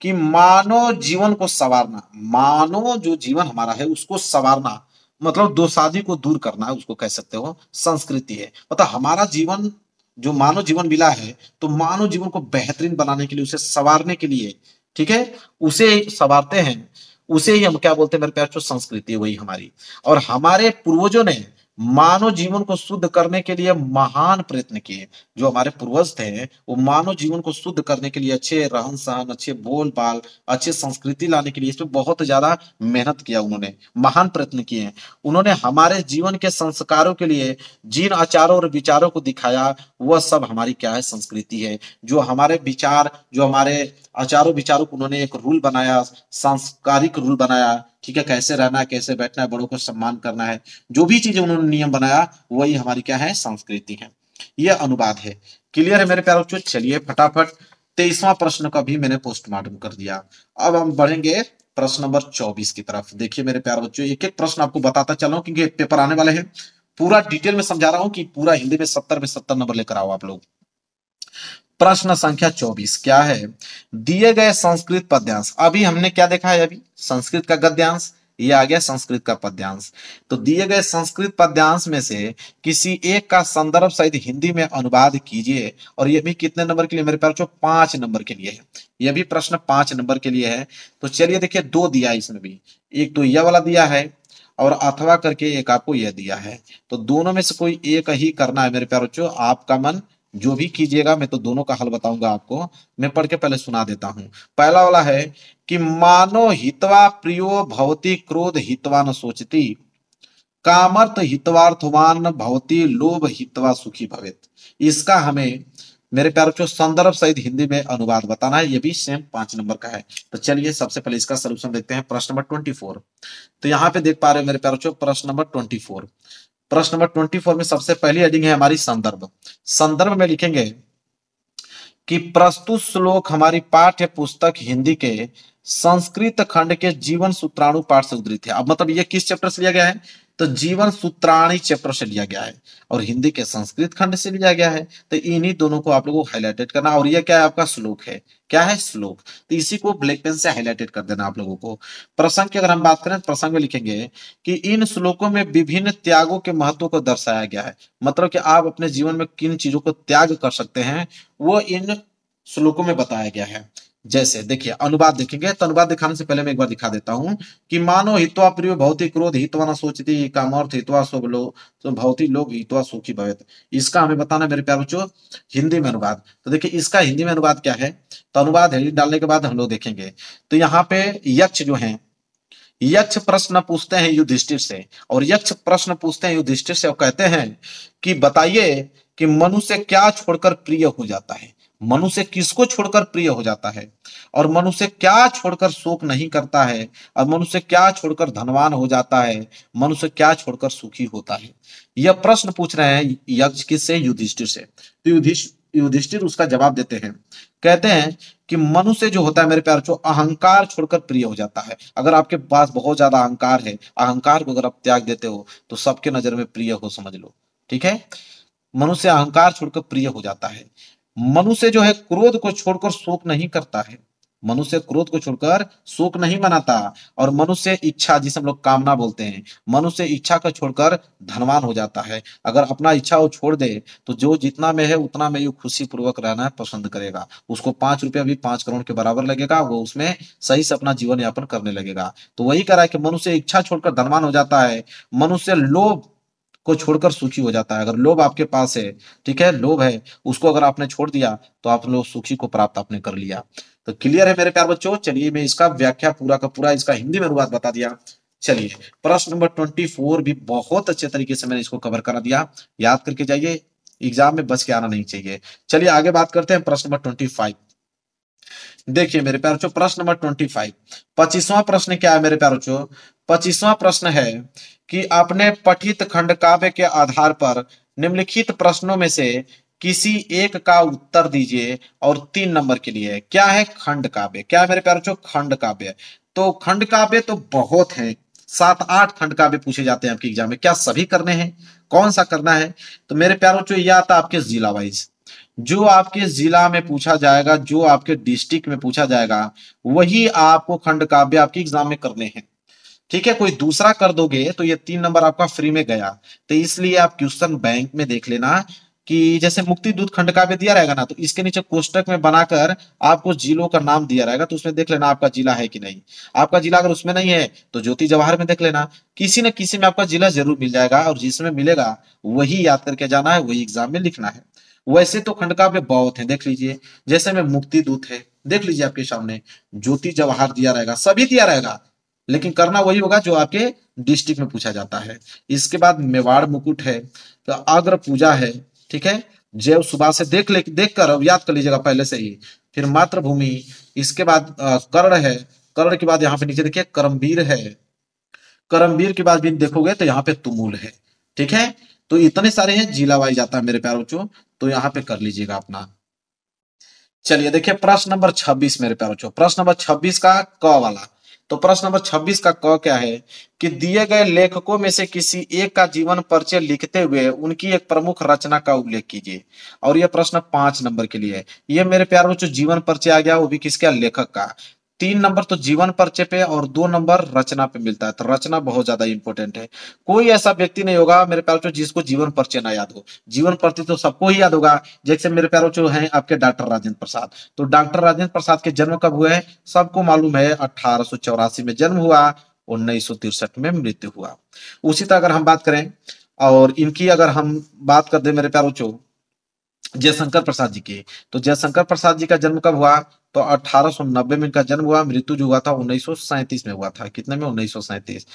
कि मानव जीवन को संवारना, मानव जो जीवन हमारा है उसको संवारना मतलब दोसादी को दूर करना है, उसको कह सकते हो संस्कृति है। मतलब हमारा जीवन जो मानव जीवन मिला है तो मानव जीवन को बेहतरीन बनाने के लिए, उसे संवारने के लिए, ठीक है, उसे संवारते हैं, उसे ही हम क्या बोलते हैं मेरे प्यारे दोस्तों संस्कृति, वही हमारी। और हमारे पूर्वजों ने मानव जीवन को शुद्ध करने के लिए महान प्रयत्न किए। जो हमारे पूर्वज थे वो मानव जीवन को शुद्ध करने के लिए अच्छे रहन सहन, अच्छे बोल बाल, अच्छे संस्कृति लाने के लिए इसमें बहुत ज्यादा मेहनत किया, उन्होंने महान प्रयत्न किए। उन्होंने हमारे जीवन के संस्कारों के लिए जिन आचारों और विचारों को दिखाया वह सब हमारी क्या है संस्कृति है। जो हमारे विचार, जो हमारे आचारों विचारों को उन्होंने एक रूल बनाया, सांस्कारिक रूल बनाया, ठीक है, कैसे रहना है, कैसे बैठना है, बड़ों को सम्मान करना है, जो भी चीजें उन्होंने नियम बनाया वही हमारी क्या है संस्कृति है। यह अनुवाद है, क्लियर है मेरे प्यारे बच्चों। चलिए फटाफट तेईसवां प्रश्न का भी मैंने पोस्टमार्टम कर दिया। अब हम बढ़ेंगे प्रश्न नंबर चौबीस की तरफ। देखिए मेरे प्यारे बच्चों, एक एक प्रश्न आपको बताता चल रहा हूं क्योंकि पेपर आने वाले हैं, पूरा डिटेल में समझा रहा हूँ कि पूरा हिंदी में सत्तर में सत्तर नंबर लेकर आओ आप लोग। प्रश्न संख्या चौबीस क्या है, दिए गए संस्कृत पद्यांश। अभी हमने क्या देखा है, अभी संस्कृत का गद्यांश, ये आ गया संस्कृत का पद्यांश। तो दिए गए संस्कृत पद्यांश में से किसी एक का संदर्भ सहित हिंदी में अनुवाद कीजिए। और ये भी कितने नंबर के लिए मेरे प्यारे बच्चों, पांच नंबर के लिए है। यह भी प्रश्न पांच नंबर के लिए है। तो चलिए देखिए, दो दिया है इसमें भी, एक तो यह वाला दिया है और अथवा करके एक आपको यह दिया है। तो दोनों में से कोई एक ही करना है मेरे प्यारे बच्चों, आपका मन जो भी कीजिएगा। मैं तो दोनों का हल बताऊंगा आपको, मैं पढ़ के पहले सुना देता हूं। पहला वाला है कि मानो हितवा प्रियो भवति क्रोध हितवा न सोचती, कामर्थ हितवार्थवान भवति लोभ हितवा सुखी भवेत। इसका हमें मेरे प्यारे बच्चों संदर्भ सहित हिंदी में अनुवाद बताना है। ये भी सेम पांच नंबर का है। तो चलिए सबसे पहले इसका सोल्यूशन देखते हैं, प्रश्न नंबर ट्वेंटी फोर। तो यहाँ पे देख पा रहे हो मेरे प्यारे बच्चों प्रश्न नंबर ट्वेंटी फोर। प्रश्न नंबर चौबीस में सबसे पहली हेडिंग है हमारी संदर्भ। संदर्भ में लिखेंगे कि प्रस्तुत श्लोक हमारी पाठ्य पुस्तक हिंदी के संस्कृत खंड के जीवन सूत्राणु पाठ से उद्धृत है। अब मतलब ये किस चैप्टर से लिया गया है, तो जीवन सूत्राणी चैप्टर से लिया गया है और हिंदी के संस्कृत खंड से लिया गया है। तो इन्हीं दोनों को आप लोगों को हाईलाइटेड करना। और यह क्या है आपका श्लोक है, क्या है श्लोक, तो इसी को ब्लैक पेन से हाईलाइटेड कर देना आप लोगों को। प्रसंग की अगर हम बात करें, प्रसंग में लिखेंगे कि इन श्लोकों में विभिन्न त्यागों के महत्व को दर्शाया गया है। मतलब कि आप अपने जीवन में किन चीजों को त्याग कर सकते हैं वो इन श्लोकों में बताया गया है। जैसे देखिए अनुवाद देखेंगे, तो अनुवाद दिखाने से पहले मैं एक बार दिखा देता हूं कि मानो हितवा प्रिय भवति क्रोध हितवा न सोचती, कामर्थ हितवा सब लोग तो भवति लोग हितवा सुखी भवेत। इसका हमें बताना मेरे प्यारे बच्चों हिंदी में अनुवाद। तो देखिए इसका हिंदी में अनुवाद क्या है, तो अनुवाद हेडिंग डालने के बाद हम लोग देखेंगे। तो यहाँ पे यक्ष जो है, यक्ष प्रश्न पूछते हैं युधिष्ठिर से, और यक्ष प्रश्न पूछते हैं युधिष्ठिर से और कहते हैं कि बताइए कि मनुष्य क्या छोड़कर प्रिय हो जाता है, मनुष्य किसको छोड़कर प्रिय हो जाता है, और मनुष्य क्या छोड़कर शोक नहीं करता है, और मनुष्य क्या छोड़कर धनवान हो जाता है, मनुष्य क्या छोड़कर सुखी होता है। यह प्रश्न पूछ रहे हैं यक्ष किससे, युधिष्ठिर से। तो युधिष्ठ युधिष्ठिर उसका जवाब देते हैं, कहते हैं कि मनुष्य जो होता है मेरे प्यारे बच्चों अहंकार छोड़कर प्रिय हो जाता है। अगर आपके पास बहुत ज्यादा अहंकार है, अहंकार को अगर आप त्याग देते हो तो सबके नजर में प्रिय हो समझ लो, ठीक है। मनुष्य अहंकार छोड़कर प्रिय हो जाता है। मनुष्य जो है क्रोध को छोड़कर शोक नहीं करता है, मनुष्य क्रोध को छोड़कर शोक नहीं मनाता। और मनुष्य इच्छा, जिसे हम लोग कामना बोलते हैं, मनुष्य इच्छा को छोड़कर धनवान हो जाता है। अगर अपना इच्छा वो छोड़ दे तो जो जितना में है उतना में ये खुशी पूर्वक रहना पसंद करेगा। उसको पांच रुपया भी पांच करोड़ के बराबर लगेगा, वो उसमें सही से अपना जीवन यापन करने लगेगा। तो वही कह रहा है कि मनुष्य इच्छा छोड़कर धनवान हो जाता है। मनुष्य लोभ को छोड़कर सुखी हो जाता है। अगर लोभ आपके पास है, ठीक है, लोभ है, उसको अगर आपने छोड़ दिया तो आप लोग सुखी को प्राप्त आपने कर लिया। तो क्लियर है मेरे प्यार बच्चों। चलिए मैं इसका व्याख्या पूरा का पूरा इसका हिंदी में अनुवाद बता दिया। चलिए प्रश्न नंबर ट्वेंटी फोर भी बहुत अच्छे तरीके से मैंने इसको कवर करा दिया। याद करके जाइए, एग्जाम में बच के आना नहीं चाहिए। चलिए आगे बात करते हैं प्रश्न नंबर ट्वेंटी फाइव। देखिए मेरे प्यारे बच्चों प्रश्न नंबर ट्वेंटी फाइव, पच्चीसवां प्रश्न क्या है मेरे प्यारे बच्चों? पच्चीसवां प्रश्न है कि आपने पठित खंड काव्य के आधार पर निम्नलिखित प्रश्नों में से किसी एक का उत्तर दीजिए और तीन नंबर के लिए है। क्या है? खंड काव्य। क्या है मेरे प्यारे बच्चों? खंड काव्य। तो खंड काव्य तो बहुत है, सात आठ खंड काव्य पूछे जाते हैं आपके एग्जाम में। क्या सभी करने हैं? कौन सा करना है? तो मेरे प्यारे बच्चों यह आता आपके जिला वाइज, जो आपके जिला में पूछा जाएगा, जो आपके डिस्ट्रिक्ट में पूछा जाएगा, वही आपको खंड काव्य आपके एग्जाम में करने हैं। ठीक है, कोई दूसरा कर दोगे तो ये तीन नंबर आपका फ्री में गया। तो इसलिए आप क्वेश्चन बैंक में देख लेना कि जैसे मुक्ति दूत खंड काव्य दिया रहेगा ना, तो इसके नीचे कोष्टक में बनाकर आपको जिलों का नाम दिया रहेगा, तो उसमें देख लेना आपका जिला है कि नहीं। आपका जिला अगर उसमें नहीं है तो ज्योति जवाहर में देख लेना, किसी न किसी में आपका जिला जरूर मिल जाएगा और जिसमें मिलेगा वही याद करके जाना है, वही एग्जाम में लिखना है। वैसे तो खंड काव्य बहुत है, देख लीजिए, जैसे में मुक्ति दूत है, देख लीजिए आपके सामने, ज्योति जवाहर दिया रहेगा, सभी दिया रहेगा, लेकिन करना वही होगा जो आपके डिस्ट्रिक्ट में पूछा जाता है। इसके बाद मेवाड़ मुकुट है, तो अग्र पूजा है, ठीक है, जैव सुबह से देख ले देख कर याद कर लीजिएगा पहले से ही। फिर मातृभूमि, इसके बाद कर्ण है, कर्ण के बाद यहाँ पे नीचे देखिए कर्मवीर है, कर्मवीर के बाद भी देखोगे तो यहाँ पे तुमूल है। ठीक है, तो इतने सारे हैं, जिला वाइज जाता है मेरे प्यारे बच्चों, तो यहाँ पे कर लीजिएगा अपना। चलिए देखिए प्रश्न नंबर छब्बीस मेरे प्यारे बच्चों, प्रश्न नंबर छब्बीस का क वाला। तो प्रश्न नंबर छब्बीस का क क्या है कि दिए गए लेखकों में से किसी एक का जीवन परिचय लिखते हुए उनकी एक प्रमुख रचना का उल्लेख कीजिए। और यह प्रश्न पांच नंबर के लिए है। ये मेरे प्यारे बच्चों जीवन परिचय आ गया, वो भी किसका? लेखक का। तीन नंबर तो जीवन परिचय पे और दो नंबर रचना पे मिलता है। तो रचना बहुत ज्यादा इंपॉर्टेंट है। कोई ऐसा व्यक्ति नहीं होगा मेरे प्यारे बच्चों जिसको जीवन परिचय ना याद हो। जीवन परिचय तो सबको ही याद होगा। जैसे मेरे प्यारे बच्चों हैं आपके डॉक्टर राजेंद्र प्रसाद, तो डॉक्टर राजेंद्र प्रसाद के जन्म कब हुए सबको मालूम है, अठारह सौ चौरासी में जन्म हुआ, उन्नीस सौ तिरसठ में मृत्यु हुआ। उसी तरह अगर हम बात करें और इनकी अगर हम बात कर दे मेरे प्यारे बच्चों जयशंकर प्रसाद जी की, तो जयशंकर प्रसाद जी का जन्म कब हुआ? तो अठारह सौ नब्बे में इनका जन्म हुआ, मृत्यु जो हुआ था उन्नीस सौ सैंतीस में हुआ था। कितने में? उन्नीस सौ सैंतीस।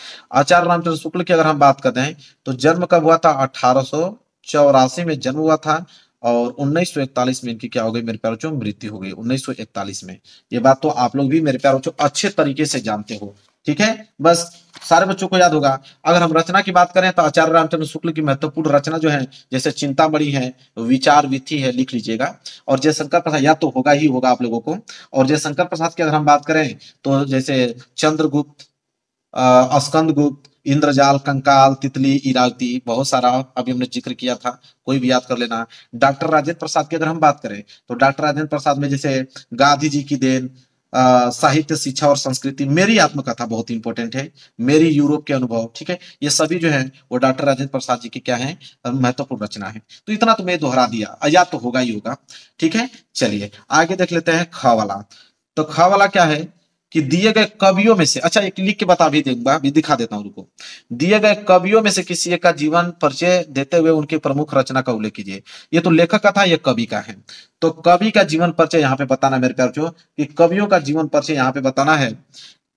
आचार्य रामचंद्र शुक्ल की अगर हम बात करते हैं तो जन्म कब हुआ था? अठारह सौ चौरासी में जन्म हुआ था और उन्नीस सौ इकतालीस में इनकी क्या हो गई मेरे प्यारे बच्चों? मृत्यु हो गई उन्नीस सौ इकतालीस में। ये बात तो आप लोग भी मेरे प्यारे बच्चों अच्छे तरीके से जानते हो। ठीक है, बस सारे बच्चों को याद होगा। अगर हम रचना की बात करें तो आचार्य रामचंद्र शुक्ल की महत्वपूर्ण रचना जो है जैसे चिंतामणि है, विचार वीथी है, लिख लीजिएगा। और जयशंकर प्रसाद या तो होगा ही होगा आप लोगों को। और जयशंकर प्रसाद की अगर हम बात करें तो जैसे चंद्रगुप्त, स्कंदगुप्त, इंद्रजाल, कंकाल, तितली, इरावती, बहुत सारा अभी हमने जिक्र किया था, कोई भी याद कर लेना। डॉक्टर राजेंद्र प्रसाद की अगर हम बात करें तो डॉक्टर राजेंद्र प्रसाद में जैसे गांधी जी की देन, Uh, साहित्य, शिक्षा और संस्कृति, मेरी आत्मकथा बहुत इंपॉर्टेंट है, मेरी यूरोप के अनुभव, ठीक है, ये सभी जो है वो डॉक्टर राजेंद्र प्रसाद जी की क्या है महत्वपूर्ण रचना है। तो इतना तो मैं दोहरा दिया, याद तो होगा ही होगा। ठीक है, चलिए आगे देख लेते हैं ख वाला। तो ख वाला क्या है कि दिए गए कवियों में से, अच्छा एक लिख के बता भी दूंगा, भी दिखा देता हूं, रुको। दिए गए कवियों में से किसी एक का जीवन परिचय देते हुए उनके प्रमुख रचना का उल्लेख कीजिए। ये तो लेखक का था, ये कवि का है, तो कवि का जीवन परिचय यहाँ पे बताना मेरे प्यारे बच्चों कि कवियों का जीवन परिचय यहाँ पे बताना है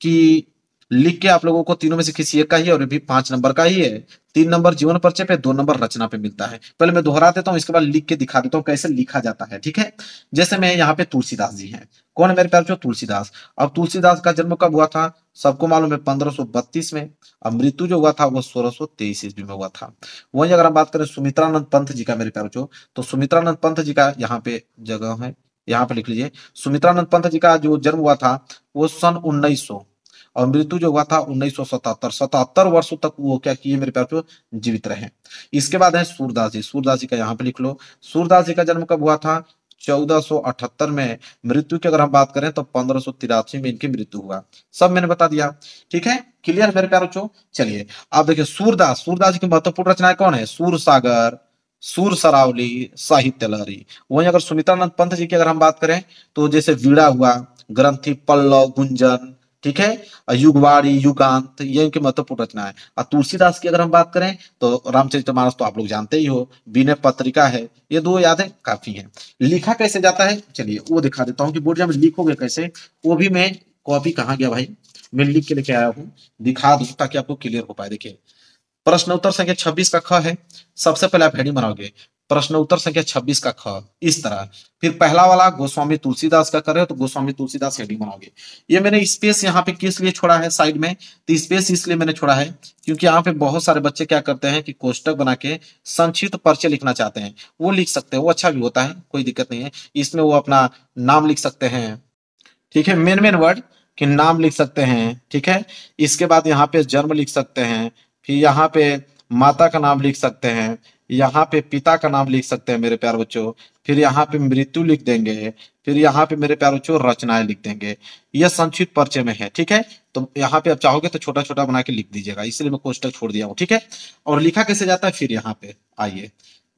कि लिख के आप लोगों को तीनों में से किसी एक का ही, और भी पांच नंबर का ही है। तीन नंबर जीवन परिचय पे, दो नंबर रचना पे मिलता है। पहले मैं दोहरा देता हूँ, इसके बाद लिख के दिखा देता हूँ कैसे लिखा जाता है। ठीक है, जैसे मैं यहाँ पे तुलसीदास जी हैं, कौन है मेरे प्यारे बच्चों? तुलसीदास। अब तुलसीदास का जन्म कब हुआ था सबको मालूम है, पंद्रह सौ बत्तीस में। अब मृत्यु जो हुआ था वो सोलह सौ तेईस ईस्वी में हुआ था। वहीं अगर हम बात करें सुमित्रानंद पंत जी का मेरे प्यारे बच्चों, तो सुमित्रानंद पंत जी का यहाँ पे जगह है, यहाँ पे लिख लीजिए। सुमित्रानंद पंत जी का जो जन्म हुआ था वो सन उन्नीस सौ और मृत्यु जो हुआ था उन्नीस सौ सतहत्तर, सतहत्तर वर्षों तक वो क्या किए मेरे प्यारे बच्चों? जीवित रहे। इसके बाद है सूरदास जी, सूरदास जी का यहाँ पे लिख लो। सूरदास जी का जन्म कब हुआ था? चौदह सौ अठहत्तर में। मृत्यु की अगर हम बात करें तो पंद्रह सौ तिरासी में इनकी मृत्यु हुआ। सब मैंने बता दिया, ठीक है, क्लियर मेरे प्यारे बच्चों। चलिए आप देखिए सूरदास, सूरदास जी की महत्वपूर्ण रचनाएं कौन है? सूर सागर, सूर सरावली, साहित्य लहरी। वहीं अगर सुमित्रानंद पंत जी की अगर हम बात करें तो जैसे वीड़ा हुआ, ग्रंथि, पल्लव, गुंजन, ठीक है। युगवाणी, युगांत, ये इनके महत्वपूर्ण रचना है। और तुलसीदास की अगर हम बात करें तो रामचरितमानस तो आप लोग जानते ही हो, विनय पत्रिका है, ये दो यादें काफी हैं। लिखा कैसे जाता है चलिए वो दिखा देता हूँ कि बोर्ड में लिखोगे कैसे, वो भी मैं कॉपी कहाँ गया भाई, मैं लिख के लेके आया हूँ, दिखा दूँ ताकि आपको क्लियर हो पाए। देखिये प्रश्न उत्तर संख्या छब्बीस का ख है, सबसे पहले आप हेडिंग बनाओगे प्रश्न उत्तर संख्या छब्बीस का ख इस तरह, फिर पहला वाला गोस्वामी तुलसीदास का कर रहे हो तो गोस्वामी तुलसीदास हेडिंग बनाओगे। ये मैंने स्पेस यहाँ पे किस लिए छोड़ा है साइड में, तो स्पेस इसलिए मैंने छोड़ा है क्योंकि यहाँ पे बहुत सारे बच्चे क्या करते हैं कि कोष्टक बना के संक्षिप्त परिचय लिखना चाहते हैं, वो लिख सकते हैं, वो अच्छा भी होता है, कोई दिक्कत नहीं है। इसमें वो अपना नाम लिख सकते हैं, ठीक है, मेन मेन वर्ड कि नाम लिख सकते हैं, ठीक है। इसके बाद यहाँ पे जन्म लिख सकते हैं, फिर यहाँ पे माता का नाम लिख सकते हैं, यहाँ पे पिता का नाम लिख सकते हैं मेरे प्यार बच्चों, फिर यहाँ पे मृत्यु लिख देंगे, फिर यहाँ पे मेरे प्यार बच्चों रचनाएं लिख देंगे। यह संक्षिप्त परिचय में है, ठीक है। तो यहाँ पे आप चाहोगे तो छोटा छोटा बना के लिख दीजिएगा, इसलिए मैं कोष्टक छोड़ दिया हूँ, ठीक है। और लिखा कैसे जाता है फिर यहाँ पे आइए,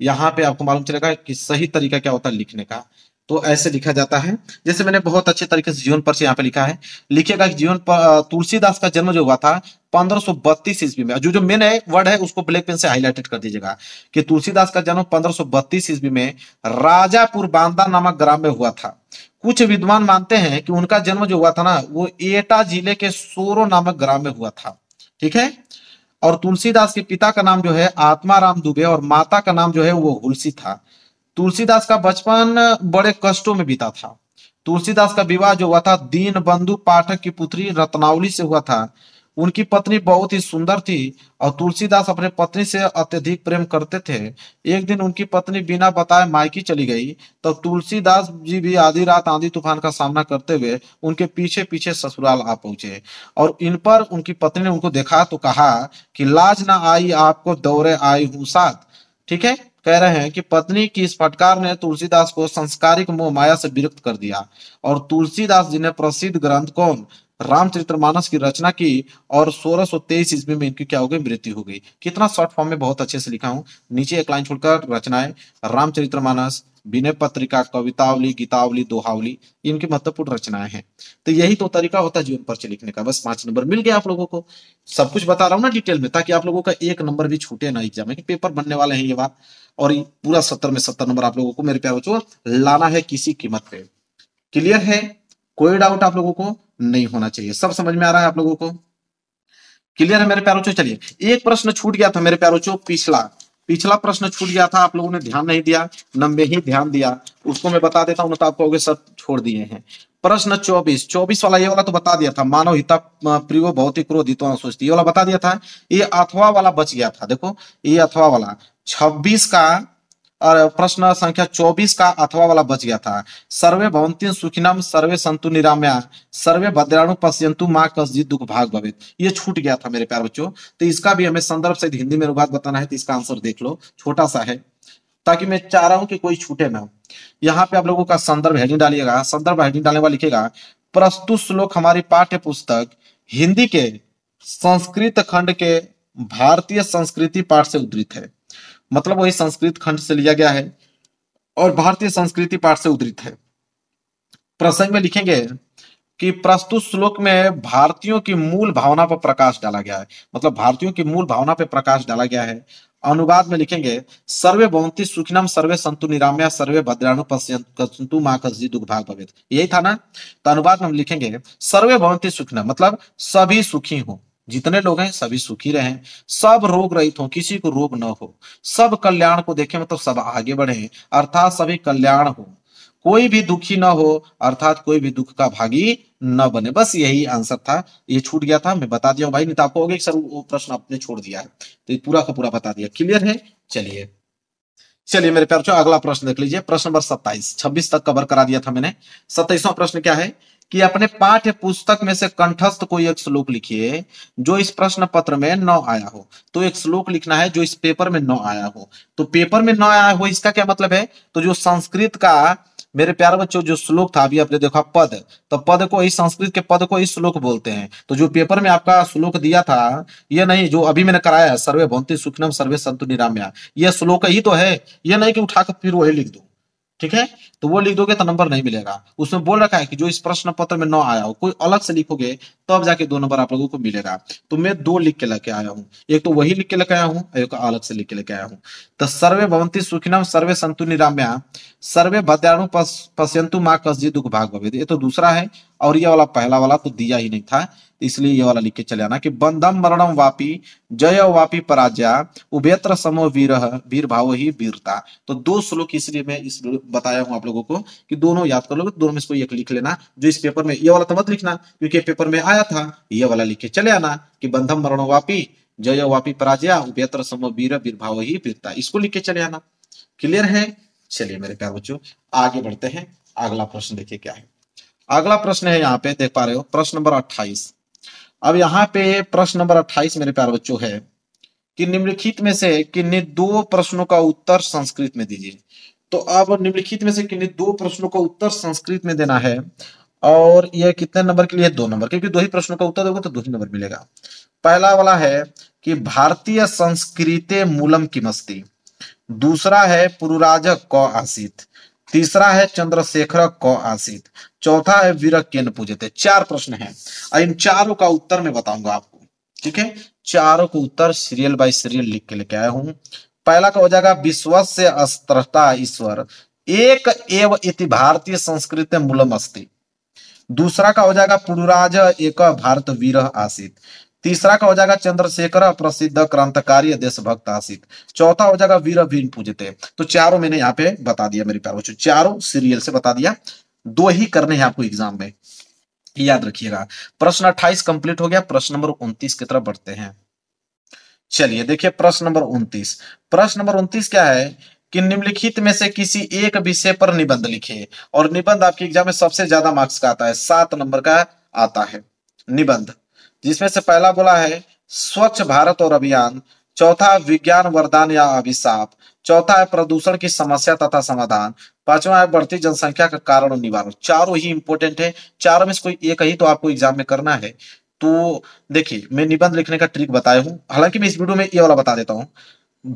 यहाँ पे आपको मालूम चलेगा कि सही तरीका क्या होता है लिखने का। तो ऐसे लिखा जाता है जैसे मैंने बहुत अच्छे तरीके से जीवन परिचय यहाँ पे लिखा है। लिखिएगा जीवन पर तुलसीदास का जन्म जो हुआ था पंद्रह सौ बत्तीस ईस्वी में, जो जो मेन वर्ड है उसको ब्लैक पेन से हाईलाइटेड कर दीजिएगा कि तुलसीदास का जन्म पंद्रह सौ बत्तीस ईस्वी में राजापुर बांदा नामक ग्राम में हुआ था। कुछ विद्वान मानते हैं कि उनका जन्म जो हुआ था ना वो एटा जिले के सोरो नामक ग्राम में हुआ था, ठीक है। और तुलसीदास के पिता का नाम जो है आत्माराम दुबे और माता का नाम जो है वो हुलसी था। तुलसीदास का बचपन बड़े कष्टों में बीता था। तुलसीदास का विवाह जो हुआ था दीनबंधु पाठक की पुत्री रत्नावली से हुआ था। उनकी पत्नी बहुत ही सुंदर थी और तुलसीदास अपने पत्नी से अत्यधिक प्रेम करते थे। एक दिन उनकी पत्नी बिना बताए मायके चली गई, तब तुलसीदास जी भी आधी रात आंधी तूफान का सामना करते हुए उनके पीछे पीछे ससुराल आ पहुंचे। और इन पर उनकी पत्नी ने उनको देखा तो कहा कि लाज ना आई आपको दौरे आई हूं साथ, ठीक है। कह रहे हैं कि पत्नी की इस फटकार ने तुलसीदास को संस्कारिक मोह माया से विरक्त कर दिया और तुलसीदास जी ने प्रसिद्ध ग्रंथ कौन रामचरितमानस की रचना की और सोलह सौ तेईस ईस्वी में इनकी क्या हो गई मृत्यु हो गई। कितना शॉर्ट फॉर्म में बहुत अच्छे से लिखा हूँ। नीचे एक लाइन छोड़कर रचनाएं रामचरितमानस, विनय पत्रिका, कवितावली, गीतावली, दोहावली, इनकी महत्वपूर्ण रचनाएं हैं। तो यही तो तरीका होता है जीवन परिचय लिखने का। बस पांच नंबर मिल गया आप लोगों को, सब कुछ बता रहा हूँ ना डिटेल में ताकि आप लोगों का एक नंबर भी छूटे ना एग्जाम में, कि पेपर बनने वाले हैं ये बात। और पूरा सत्तर में सत्तर नंबर आप लोगों को मेरे प्यारे बच्चों लाना है किसी कीमत पे। क्लियर है, कोई डाउट आप लोगों को नहीं होना चाहिए, सब समझ में आ रहा है आप लोगों को, क्लियर है मेरे प्यारे बच्चों। चलिए एक प्रश्न छूट गया था मेरे प्यारे बच्चों, पिछला पिछला प्रश्न छूट गया था, आप लोगों ने ध्यान नहीं दिया, न मैं ही ध्यान दिया, उसको मैं बता देता हूं, न तो आप कहोगे सर छोड़ दिए हैं। प्रश्न चौबीस, चौबीस वाला ये वाला तो बता दिया था, मानव हिता प्रियो बहुत ही क्रोधित सोचती, ये वाला बता दिया था, ये अथवा वाला बच गया था। देखो ये अथवा वाला छब्बीस का और प्रश्न संख्या चौबीस का अथवा वाला बच गया था। सर्वे भवन्ति सुखिनम सर्वे संतु निरामया सर्वे भद्राणु पश्यन्तु मां कश्चित् दुख भाग् भवेत्, ये छूट गया था मेरे प्यारे बच्चों। तो इसका भी हमें संदर्भ सहित हिंदी में अनुवाद बताना है, तो इसका आंसर देख लो, छोटा सा है ताकि मैं चाह रहा हूं कि कोई छूटे ना। यहाँ पे आप लोगों का संदर्भ हेडिंग डालिएगा, संदर्भ हेडिंग डालने वाला लिखेगा प्रस्तुत श्लोक हमारी पाठ्य पुस्तक हिंदी के संस्कृत खंड के भारतीय संस्कृति पाठ से उद्धृत है, मतलब वही संस्कृत खंड से लिया गया है और भारतीय संस्कृति पाठ से उद्धृत है। प्रसंग में लिखेंगे कि प्रस्तुत श्लोक में भारतीयों की मूल भावना पर प्रकाश डाला गया है, मतलब भारतीयों की मूल भावना पर प्रकाश डाला गया है। अनुवाद में लिखेंगे सर्वे भवन्ति सुखिनम सर्वे संतु निरामया सर्वे भद्राणु पश्यन्तु मां कश्चित् दुख भाग् भवेत्, यही था ना। तो अनुवाद में हम लिखेंगे सर्वे भवन्ति सुखिनम, मतलब सभी सुखी हो, जितने लोग हैं सभी सुखी रहें, सब रोग रहित हो, किसी को रोग न हो, सब कल्याण को देखें, मतलब सब आगे बढ़े, अर्थात सभी कल्याण हो, कोई भी दुखी न हो, अर्थात कोई भी दुख का भागी न बने। बस यही आंसर था, ये छूट गया था, मैं बता दिया हूं भाई, नहीं तो आपको होगा कि सर वो प्रश्न आपने छोड़ दिया है, तो पूरा का पूरा बता दिया, क्लियर है। चलिए चलिए मेरे प्यारे बच्चों अगला प्रश्न देख लीजिए, प्रश्न नंबर सत्ताईस, छब्बीस तक कवर करा दिया था मैंने। सत्ताईसवां प्रश्न क्या है कि अपने पाठ्य पुस्तक में से कंठस्थ कोई एक श्लोक लिखिए जो इस प्रश्न पत्र में न आया हो। तो एक श्लोक लिखना है जो इस पेपर में न आया हो। तो पेपर में न आया हो इसका क्या मतलब है, तो जो संस्कृत का मेरे प्यारे बच्चों जो श्लोक था, अभी आपने देखा पद, तो पद को इस संस्कृत के पद को इस श्लोक बोलते हैं। तो जो पेपर में आपका श्लोक दिया था ये नहीं, जो अभी मैंने कराया सर्वे भवन्ति सुखिनम सर्वे संतु निरामया, यह श्लोक ही तो है, यह नहीं कि उठाकर फिर वही लिख दो। ठीक है, तो वो लिख दोगे तो नंबर नहीं मिलेगा। उसमें बोल रखा है कि जो इस प्रश्न पत्र में न आया हो कोई अलग से लिखोगे तब जाके दो नंबर आप लोगों को मिलेगा। तो मैं दो लिख के लेके आया हूँ, एक तो वही लिख के लेके आया हूँ, एक अलग से लिख के लेके आया हूँ। तो सर्वे भवंती सुखिनम सर्वे संतु निरामया सर्वे भद्राणु पश्यंतु मां कश्चित् दुख भाग भवेत्। ये तो दूसरा है और ये वाला पहला वाला तो दिया ही नहीं था, इसलिए ये वाला लिख के चले आना कि बंधम मरणम वापी जय वापी पराजया उभयत्र समो वीरः वीर भाव ही वीरता। तो दो श्लोक इसलिए मैं इस बताया हूं आप लोगों को कि दोनों याद कर लोगे, दोनों में से कोई एक लिख लेना। जो इस पेपर में ये वाला तो मत लिखना क्योंकि पेपर में आया था, ये वाला लिख के चले आना कि बंधम मरणम वापी जय वापी पराजया उभयत्र समो वीर वीर भाव ही वीरता, इसको लिख के चले आना। क्लियर है? चलिए मेरे प्यारे बच्चों आगे बढ़ते हैं। अगला प्रश्न देखिए क्या है। अगला प्रश्न है यहाँ पे देख पा रहे हो प्रश्न नंबर अट्ठाईस। अब यहाँ पे प्रश्न नंबर अट्ठाईस मेरे प्यारे बच्चों है कि निम्नलिखित में से किन्हीं दो प्रश्नों का उत्तर संस्कृत में दीजिए। तो अब निम्नलिखित में से किन्हीं दो प्रश्नों का उत्तर संस्कृत में देना है और यह कितने नंबर के लिए? दो नंबर, क्योंकि दो ही प्रश्नों का उत्तर दोगे तो दो ही नंबर मिलेगा। पहला वाला है कि भारतीय संस्कृते मूलम किमस्ति, दूसरा है पुरुराज क आसीत, तीसरा है चंद्रशेखर क आसीत, चौथा है वीर केन पूजते। चार प्रश्न हैं और इन चारों का उत्तर मैं बताऊंगा आपको, ठीक है। चारों को उत्तर सीरियल बाय सीरियल लिख के लेके आया हूं। पहला का हो जाएगा विश्वस्य अस्त्रता ईश्वर एक एव इति भारतीय संस्कृत मूलम अस्ति, दूसरा का हो जाएगा पुरुराज एक भारत वीर आसीत, तीसरा का हो जाएगा चंद्रशेखर प्रसिद्ध क्रांतिकारी देशभक्त आसित, चौथा हो जाएगा वीर भीम पूजते। तो चारों मैंने यहाँ पे बता दिया मेरे प्यारे बच्चों, चारों सीरियल से बता दिया, दो ही करने हैं आपको एग्जाम में, याद रखिएगा। प्रश्न अट्ठाईस कंप्लीट हो गया। प्रश्न नंबर उनतीस की तरफ बढ़ते हैं। चलिए देखिए प्रश्न नंबर उनतीस। प्रश्न नंबर उनतीस क्या है कि निम्नलिखित में से किसी एक विषय पर निबंध लिखे, और निबंध आपके एग्जाम में सबसे ज्यादा मार्क्स का आता है, सात नंबर का आता है निबंध, जिसमें से पहला बोला है स्वच्छ भारत और अभियान, चौथा विज्ञान वरदान या अभिशाप, चौथा है प्रदूषण की समस्या तथा समाधान, पांचवा है बढ़ती जनसंख्या का कारण और निवारण। चारों ही इंपॉर्टेंट है, चारों में से कोई एक ही तो आपको एग्जाम में करना है। तो देखिए मैं निबंध लिखने का ट्रिक बताया हूँ, हालांकि मैं इस वीडियो में ये वाला बता देता हूँ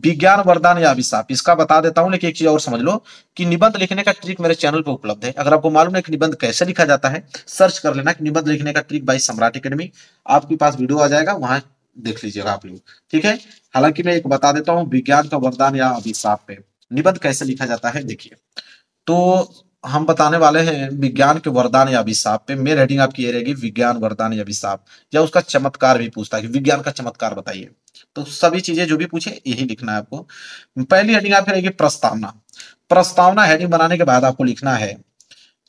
विज्ञान वरदान या अभिशाप, इसका बता देता हूं। लेकिन एक चीज और समझ लो कि निबंध लिखने का ट्रिक मेरे चैनल पर उपलब्ध है, अगर आपको मालूम है कि निबंध कैसे लिखा जाता है सर्च कर लेना कि निबंध लिखने का ट्रिक बाय सम्राट एकेडमी, आपके पास वीडियो आ जाएगा, वहां देख लीजिएगा आप लोग, ठीक है। हालांकि मैं एक बता देता हूँ विज्ञान का वरदान या अभिशाप पे निबंध कैसे लिखा जाता है। देखिए तो हम बताने वाले हैं विज्ञान के वरदान या अभिशाप पे, मेन हेडिंग आपकी ये रहेगी विज्ञान वरदान या अभिशाप, या उसका चमत्कार भी पूछता है कि विज्ञान का चमत्कार बताइए। तो सभी चीजें जो भी पूछे यही लिखना है आपको। पहली हेडिंग आपकी रहेगी प्रस्तावना। प्रस्तावना हेडिंग बनाने के बाद आपको लिखना है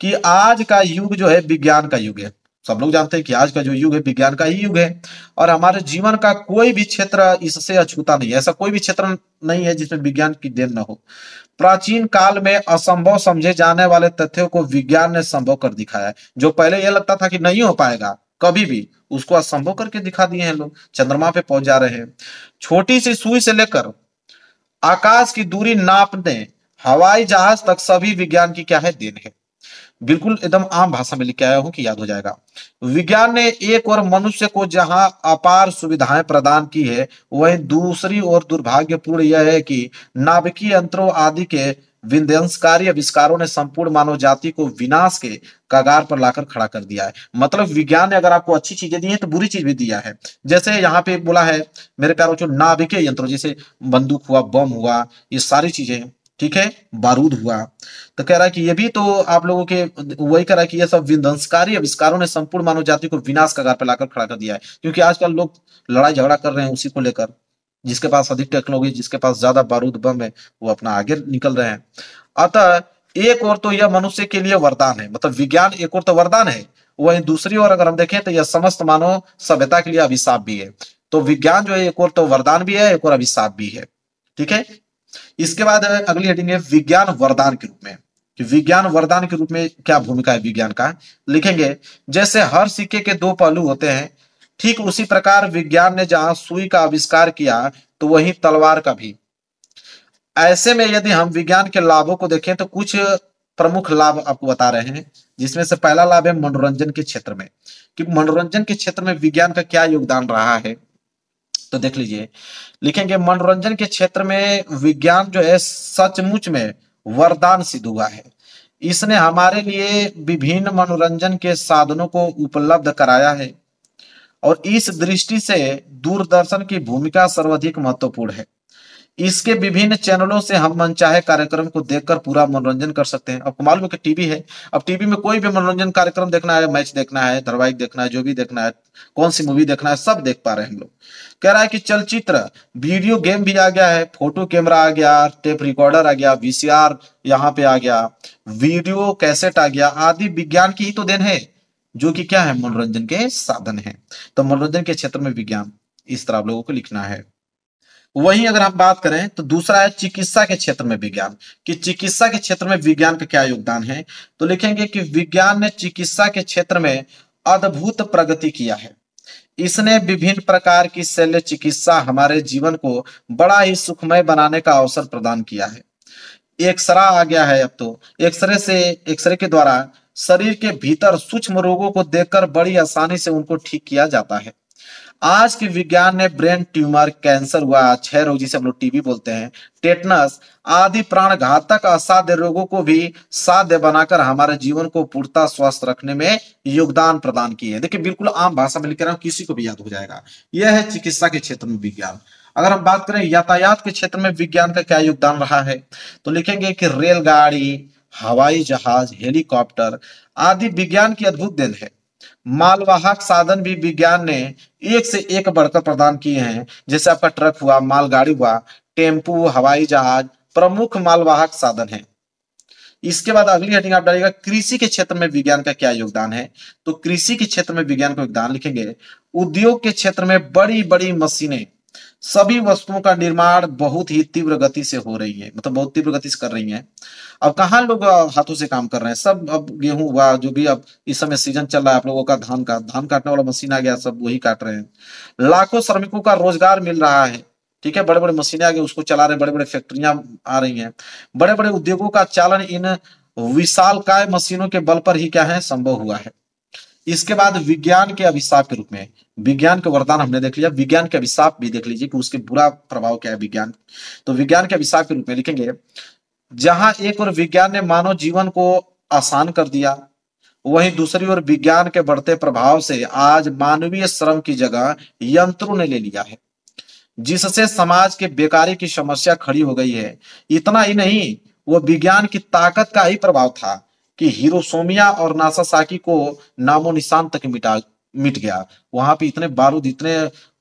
कि आज का युग जो है विज्ञान का युग है, सब लोग जानते हैं कि आज का जो युग है विज्ञान का ही युग है, और हमारे जीवन का कोई भी क्षेत्र इससे अछूता नहीं है, ऐसा कोई भी क्षेत्र नहीं है जिसमें विज्ञान की देन न हो। प्राचीन काल में असंभव समझे जाने वाले तथ्यों को विज्ञान ने संभव कर दिखाया है, जो पहले यह लगता था कि नहीं हो पाएगा कभी भी, उसको असंभव करके दिखा दिए हैं लोग, चंद्रमा पे पहुंच जा रहे हैं। छोटी सी सुई से लेकर आकाश की दूरी नापने हवाई जहाज तक सभी विज्ञान की क्या है देन है। बिल्कुल एकदम आम भाषा में लिख के आया हूं कि याद हो जाएगा। विज्ञान ने एक और मनुष्य को जहां अपार सुविधाएं प्रदान की है, वहीं दूसरी ओर दुर्भाग्यपूर्ण यह है कि नाभिकीय यंत्रों आदि के विध्वंसकारी आविष्कारों ने संपूर्ण मानव जाति को विनाश के कगार पर लाकर खड़ा कर दिया है। मतलब विज्ञान ने अगर आपको अच्छी चीजें दी हैं तो बुरी चीज भी दिया है। जैसे यहाँ पे बोला है मेरे प्यारे बच्चों नाभिकीय यंत्रों, जैसे बंदूक हुआ, बम हुआ, ये सारी चीजें, ठीक है, बारूद हुआ। तो कह रहा है कि ये भी तो आप लोगों के वही कह रहा है कि ये सब विध्वंसकारी आविष्कारों ने संपूर्ण मानव जाति को विनाश कगार पर लाकर खड़ा कर दिया है, क्योंकि आजकल लोग लड़ाई झगड़ा कर रहे हैं उसी को लेकर, जिसके पास अधिक टेक्नोलॉजी, जिसके पास ज्यादा बारूद बम है, वो अपना आगे निकल रहे हैं। अतः एक और तो यह मनुष्य के लिए वरदान है, मतलब विज्ञान एक और तो वरदान है, वहीं दूसरी ओर अगर हम देखें तो यह समस्त मानव सभ्यता के लिए अभिशाप भी है। तो विज्ञान जो है एक और तो वरदान भी है, एक और अभिशाप भी है, ठीक है। इसके बाद अगली हेडिंग है विज्ञान वरदान के रूप में, कि विज्ञान वरदान के रूप में क्या भूमिका है विज्ञान का, लिखेंगे जैसे हर सिक्के के दो पहलू होते हैं, ठीक उसी प्रकार विज्ञान ने जहां सुई का आविष्कार किया तो वहीं तलवार का भी। ऐसे में यदि हम विज्ञान के लाभों को देखें तो कुछ प्रमुख लाभ आपको बता रहे हैं, जिसमें से पहला लाभ है मनोरंजन के क्षेत्र में, कि मनोरंजन के क्षेत्र में विज्ञान का क्या योगदान रहा है। तो देख लीजिए लिखेंगे मनोरंजन के क्षेत्र में विज्ञान जो है सचमुच में वरदान सिद्ध हुआ है। इसने हमारे लिए विभिन्न मनोरंजन के साधनों को उपलब्ध कराया है और इस दृष्टि से दूरदर्शन की भूमिका सर्वाधिक महत्वपूर्ण है। इसके विभिन्न चैनलों से हम मनचाहे कार्यक्रम को देखकर पूरा मनोरंजन कर सकते हैं। अब मालूम है कि टीवी है, अब टीवी में कोई भी मनोरंजन कार्यक्रम देखना है, मैच देखना है, धारावाहिक देखना है, जो भी देखना है, कौन सी मूवी देखना है, सब देख पा रहे हैं हम लोग। कह रहा है कि चलचित्र, वीडियो गेम भी आ गया है, फोटो कैमरा आ गया, टेप रिकॉर्डर आ गया, वीसीआर यहाँ पे आ गया, वीडियो कैसेट आ गया आदि विज्ञान की ही तो देन है, जो कि क्या है, मनोरंजन के साधन है। तो मनोरंजन के क्षेत्र में विज्ञान, इस तरह आप लोगों को लिखना है। वहीं अगर हम बात करें तो दूसरा है चिकित्सा के क्षेत्र में विज्ञान, कि चिकित्सा के क्षेत्र में विज्ञान का क्या योगदान है। तो लिखेंगे कि विज्ञान ने चिकित्सा के क्षेत्र में अद्भुत प्रगति किया है। इसने विभिन्न प्रकार की शल्य चिकित्सा हमारे जीवन को बड़ा ही सुखमय बनाने का अवसर प्रदान किया है। एक्सरा आ गया है, अब तो एक्सरे से, एक्सरे के द्वारा शरीर के भीतर सूक्ष्म रोगों को देखकर बड़ी आसानी से उनको ठीक किया जाता है। आज के विज्ञान ने ब्रेन ट्यूमर, कैंसर हुआ, क्षय रोग जिसे हम लोग टीबी बोलते हैं, टेटनस आदि प्राण घातक असाध्य रोगों को भी साध्य बनाकर हमारे जीवन को पूर्णतः स्वस्थ रखने में योगदान प्रदान किए है। देखिए बिल्कुल आम भाषा में लिख रहा हूं, किसी को भी याद हो जाएगा। यह है चिकित्सा के क्षेत्र में विज्ञान। अगर हम बात करें यातायात के क्षेत्र में विज्ञान का क्या योगदान रहा है, तो लिखेंगे कि रेलगाड़ी, हवाई जहाज, हेलीकॉप्टर आदि विज्ञान की अद्भुत देन है। मालवाहक साधन भी विज्ञान ने एक से एक बढ़कर प्रदान किए हैं, जैसे आपका ट्रक हुआ, मालगाड़ी हुआ, टेम्पू, हवाई जहाज प्रमुख मालवाहक साधन है। इसके बाद अगली हेडिंग आप डालिएगा कृषि के क्षेत्र में विज्ञान का क्या योगदान है। तो कृषि के क्षेत्र में विज्ञान का योगदान लिखेंगे, उद्योग के क्षेत्र में बड़ी बड़ी मशीनें सभी वस्तुओं का निर्माण बहुत ही तीव्र गति से हो रही है, मतलब बहुत तीव्र गति से कर रही हैं। अब कहाँ लोग हाथों से काम कर रहे हैं, सब अब गेहूं हुआ, जो भी अब इस समय सीजन चल रहा है आप लोगों का, धान का, धान काटने वाला मशीन आ गया, सब वही काट रहे हैं। लाखों श्रमिकों का रोजगार मिल रहा है, ठीक है, बड़े बड़े मशीनें आ गए, उसको चला रहे, बड़े बड़े फैक्ट्रियां आ रही है, बड़े बड़े उद्योगों का चालन इन विशालकाय मशीनों के बल पर ही क्या है, संभव हुआ है। इसके बाद विज्ञान के अभिशाप के रूप में, विज्ञान के वरदान हमने देख लिया, विज्ञान के अभिशाप भी देख लीजिए कि उसके बुरा प्रभाव क्या है विज्ञान। तो विज्ञान के अभिशाप के रूप में लिखेंगे, जहां एक ओर विज्ञान ने मानव जीवन को आसान कर दिया, वहीं दूसरी ओर विज्ञान के बढ़ते प्रभाव से आज मानवीय श्रम की जगह यंत्रों ने ले लिया है, जिससे समाज के बेकारी की समस्या खड़ी हो गई है। इतना ही नहीं, वो विज्ञान की ताकत का ही प्रभाव था कि हिरोशिमा और नागासाकी को नामो निशान तक मिटा मिट गया। वहां पे इतने बारूद, इतने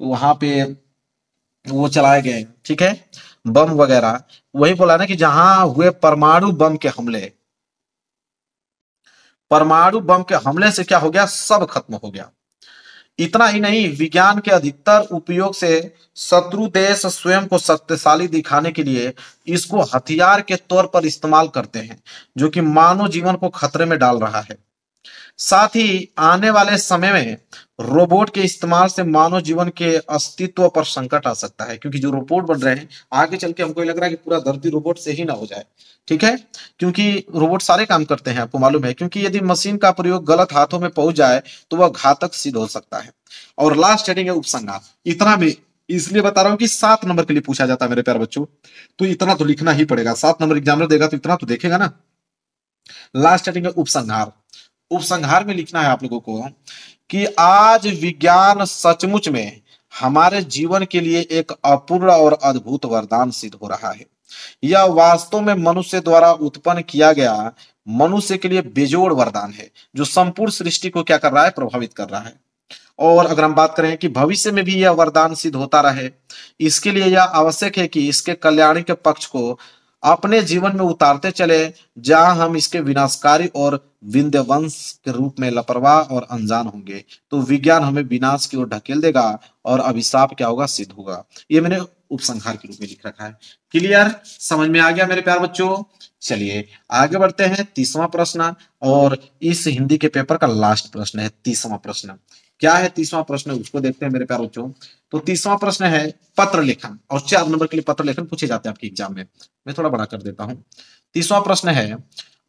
वहां पे वो चलाए गए, ठीक है, बम वगैरह। वही बोला ना कि जहां हुए परमाणु बम के हमले, परमाणु बम के हमले से क्या हो गया, सब खत्म हो गया। इतना ही नहीं, विज्ञान के अधिकतर उपयोग से शत्रु देश स्वयं को शक्तिशाली दिखाने के लिए इसको हथियार के तौर पर इस्तेमाल करते हैं, जो कि मानव जीवन को खतरे में डाल रहा है। साथ ही आने वाले समय में रोबोट के इस्तेमाल से मानव जीवन के अस्तित्व पर संकट आ सकता है, क्योंकि जो रोबोट बन रहे हैं आगे चल के हमको लग रहा है कि पूरा धरती रोबोट से ही ना हो जाए, ठीक है, क्योंकि रोबोट सारे काम करते हैं, आपको मालूम है। क्योंकि यदि मशीन का प्रयोग गलत हाथों में पहुंच जाए तो वह घातक सिद्ध हो सकता है। और लास्ट हेडिंग है उपसंहार। इतना भी इसलिए बता रहा हूँ कि सात नंबर के लिए पूछा जाता है मेरे प्यारे बच्चों, तो इतना तो लिखना ही पड़ेगा। सात नंबर एग्जामिनर देगा तो इतना तो देखेगा ना। लास्ट हेडिंग है उपसंहार। उपसंहार में लिखना है आप लोगों को कि आज विज्ञान सचमुच में हमारे जीवन के लिए एक अपूर्ण और अद्भुत वरदान सिद्ध हो रहा है। यह वास्तव में मनुष्य द्वारा उत्पन्न किया गया मनुष्य के लिए बेजोड़ वरदान है, जो संपूर्ण सृष्टि को क्या कर रहा है, प्रभावित कर रहा है। और अगर हम बात करें कि भविष्य में भी यह वरदान सिद्ध होता रहे, इसके लिए यह आवश्यक है कि इसके कल्याण के पक्ष को अपने जीवन में उतारते चले, जहां हम इसके विनाशकारी और विंध्यवंश के रूप में लापरवाह और अनजान होंगे। तो विज्ञान हमें विनाश की ओर ढकेल देगा और अभिशाप क्या होगा, सिद्ध होगा। ये मैंने उपसंहार के रूप में लिख रखा है। क्लियर, समझ में आ गया मेरे प्यारे बच्चों। चलिए आगे बढ़ते हैं। तीसवां प्रश्न, और इस हिंदी के पेपर का लास्ट प्रश्न है तीसवां प्रश्न। क्या है तीसवां प्रश्न, उसको देखते हैं मेरे प्यारे बच्चों। तो तीसवां प्रश्न है पत्र लेखन, और चार नंबर के लिए पत्र लेखन पूछे जाते हैं आपके एग्जाम में। मैं थोड़ा बड़ा कर देता हूं। तीसवां प्रश्न है,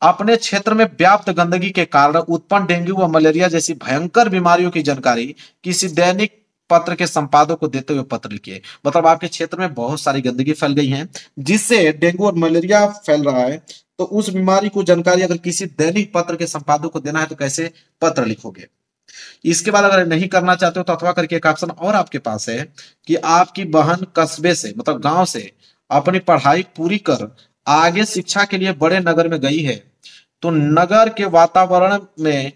अपने क्षेत्र में व्याप्त गंदगी के कारण उत्पन्न डेंगू व मलेरिया जैसी भयंकर बीमारियों की जानकारी किसी दैनिक पत्र के संपादक को देते हुए पत्र लिखिए। मतलब आपके क्षेत्र में बहुत सारी गंदगी फैल गई है, जिससे डेंगू और मलेरिया फैल रहा है, तो उस बीमारी को जानकारी अगर किसी दैनिक पत्र के संपादक को देना है तो कैसे पत्र लिखोगे। इसके बाद अगर नहीं करना चाहते हो तो अथवा करके एक ऑप्शन और आपके पास है कि आपकी बहन कस्बे से मतलब गांव से अपनी पढ़ाई पूरी कर आगे शिक्षा के लिए बड़े नगर में गई है, तो नगर के वातावरण में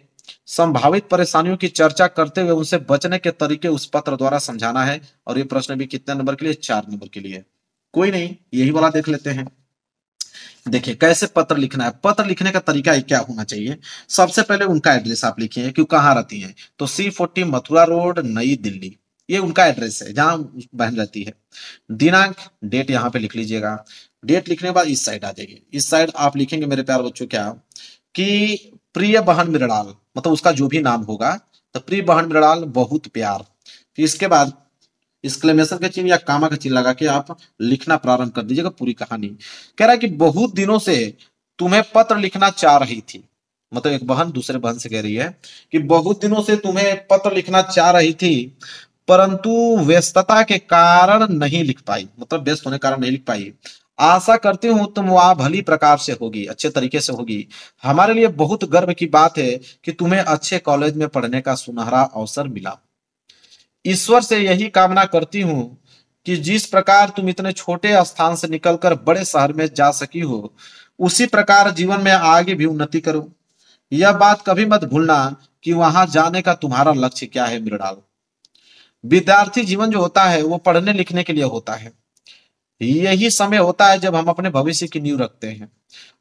संभावित परेशानियों की चर्चा करते हुए उनसे बचने के तरीके उस पत्र द्वारा समझाना है। और ये प्रश्न भी कितने नंबर के लिए, चार नंबर के लिए। कोई नहीं, यही वाला देख लेते हैं। देखिए कैसे पत्र लिखना है, पत्र लिखने का तरीका क्या होना चाहिए। सबसे पहले उनका एड्रेस आप लिखिए कि कहाँ रहती है, तो सी फोर्टी मथुरा रोड नई दिल्ली, ये उनका एड्रेस है जहाँ बहन रहती है। दिनांक डेट यहाँ पे लिख लीजिएगा। डेट लिखने के बाद इस साइड आ जाइए। इस साइड आप लिखेंगे मेरे प्यारे बच्चों क्या कि प्रिय बहन मृणाल, मतलब उसका जो भी नाम होगा, तो प्रिय बहन मृणाल बहुत प्यार। फिर इसके बाद एक्सक्लेमेशन का चिन्ह या कामा का चिन्ह लगा के आप लिखना प्रारंभ कर दीजिएगा पूरी कहानी। कह रहा है कि बहुत दिनों से तुम्हें पत्र लिखना चाह रही थी, मतलब एक बहन दूसरे बहन से कह रही है कि बहुत दिनों से तुम्हें पत्र लिखना चाह रही थी परंतु व्यस्तता के कारण नहीं लिख पाई, मतलब व्यस्त होने के कारण नहीं लिख पाई। आशा करती हूँ तुम वहां भली प्रकार से होगी, अच्छे तरीके से होगी। हमारे लिए बहुत गर्व की बात है कि तुम्हें अच्छे कॉलेज में पढ़ने का सुनहरा अवसर मिला। ईश्वर से यही कामना करती हूँ कि जिस प्रकार तुम इतने छोटे स्थान से निकलकर बड़े शहर में जा सकी हो, उसी प्रकार जीवन में आगे भी उन्नति करो। यह बात कभी मत भूलना कि वहां जाने का तुम्हारा लक्ष्य क्या है मृणाल। विद्यार्थी जीवन जो होता है वो पढ़ने लिखने के लिए होता है। यही समय होता है जब हम अपने भविष्य की नींव रखते हैं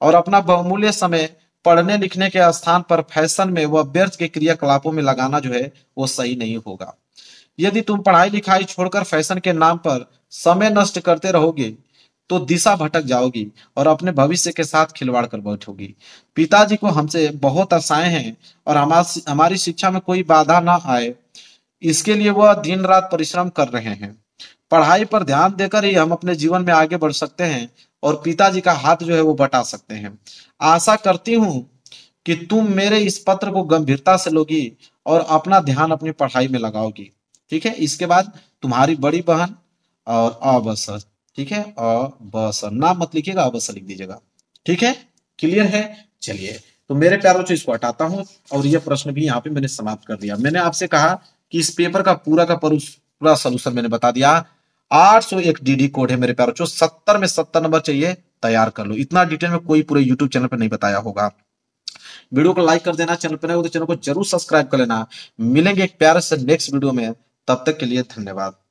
और अपना बहुमूल्य समय पढ़ने लिखने के स्थान पर फैशन में व व्यर्थ के क्रियाकलापों में लगाना जो है वो सही नहीं होगा। यदि तुम पढ़ाई लिखाई छोड़कर फैशन के नाम पर समय नष्ट करते रहोगे तो दिशा भटक जाओगी और अपने भविष्य के साथ खिलवाड़ कर बैठोगी। पिताजी को हमसे बहुत आशाएं हैं और हमारी शिक्षा में कोई बाधा ना आए इसके लिए वह दिन रात परिश्रम कर रहे हैं। पढ़ाई पर ध्यान देकर ही हम अपने जीवन में आगे बढ़ सकते हैं और पिताजी का हाथ जो है वो बटा सकते हैं। आशा करती हूँ कि तुम मेरे इस पत्र को गंभीरता से लोगी और अपना ध्यान अपनी पढ़ाई में लगाओगी। ठीक है, इसके बाद तुम्हारी बड़ी बहन और अवसर, ठीक है, अवसर नाम मत लिखिएगा, अवसर लिख दीजिएगा। ठीक है, क्लियर है। चलिए तो मेरे प्यारे बच्चों इसको हटाता हूँ और यह प्रश्न भी यहाँ पे मैंने समाप्त कर दिया। मैंने आपसे कहा कि इस पेपर का पूरा का पूरा सोल्यूशन मैंने बता दिया। आठ सौ एक डीडी कोड है मेरे प्यारे बच्चों, सत्तर में सत्तर नंबर चाहिए, तैयार कर लो। इतना डिटेल में कोई पूरे यूट्यूब चैनल पर नहीं बताया होगा। वीडियो को लाइक कर देना, चैनल पर नए हो तो चैनल को जरूर सब्सक्राइब कर लेना। मिलेंगे एक प्यारे से नेक्स्ट वीडियो में, तब तक के लिए धन्यवाद।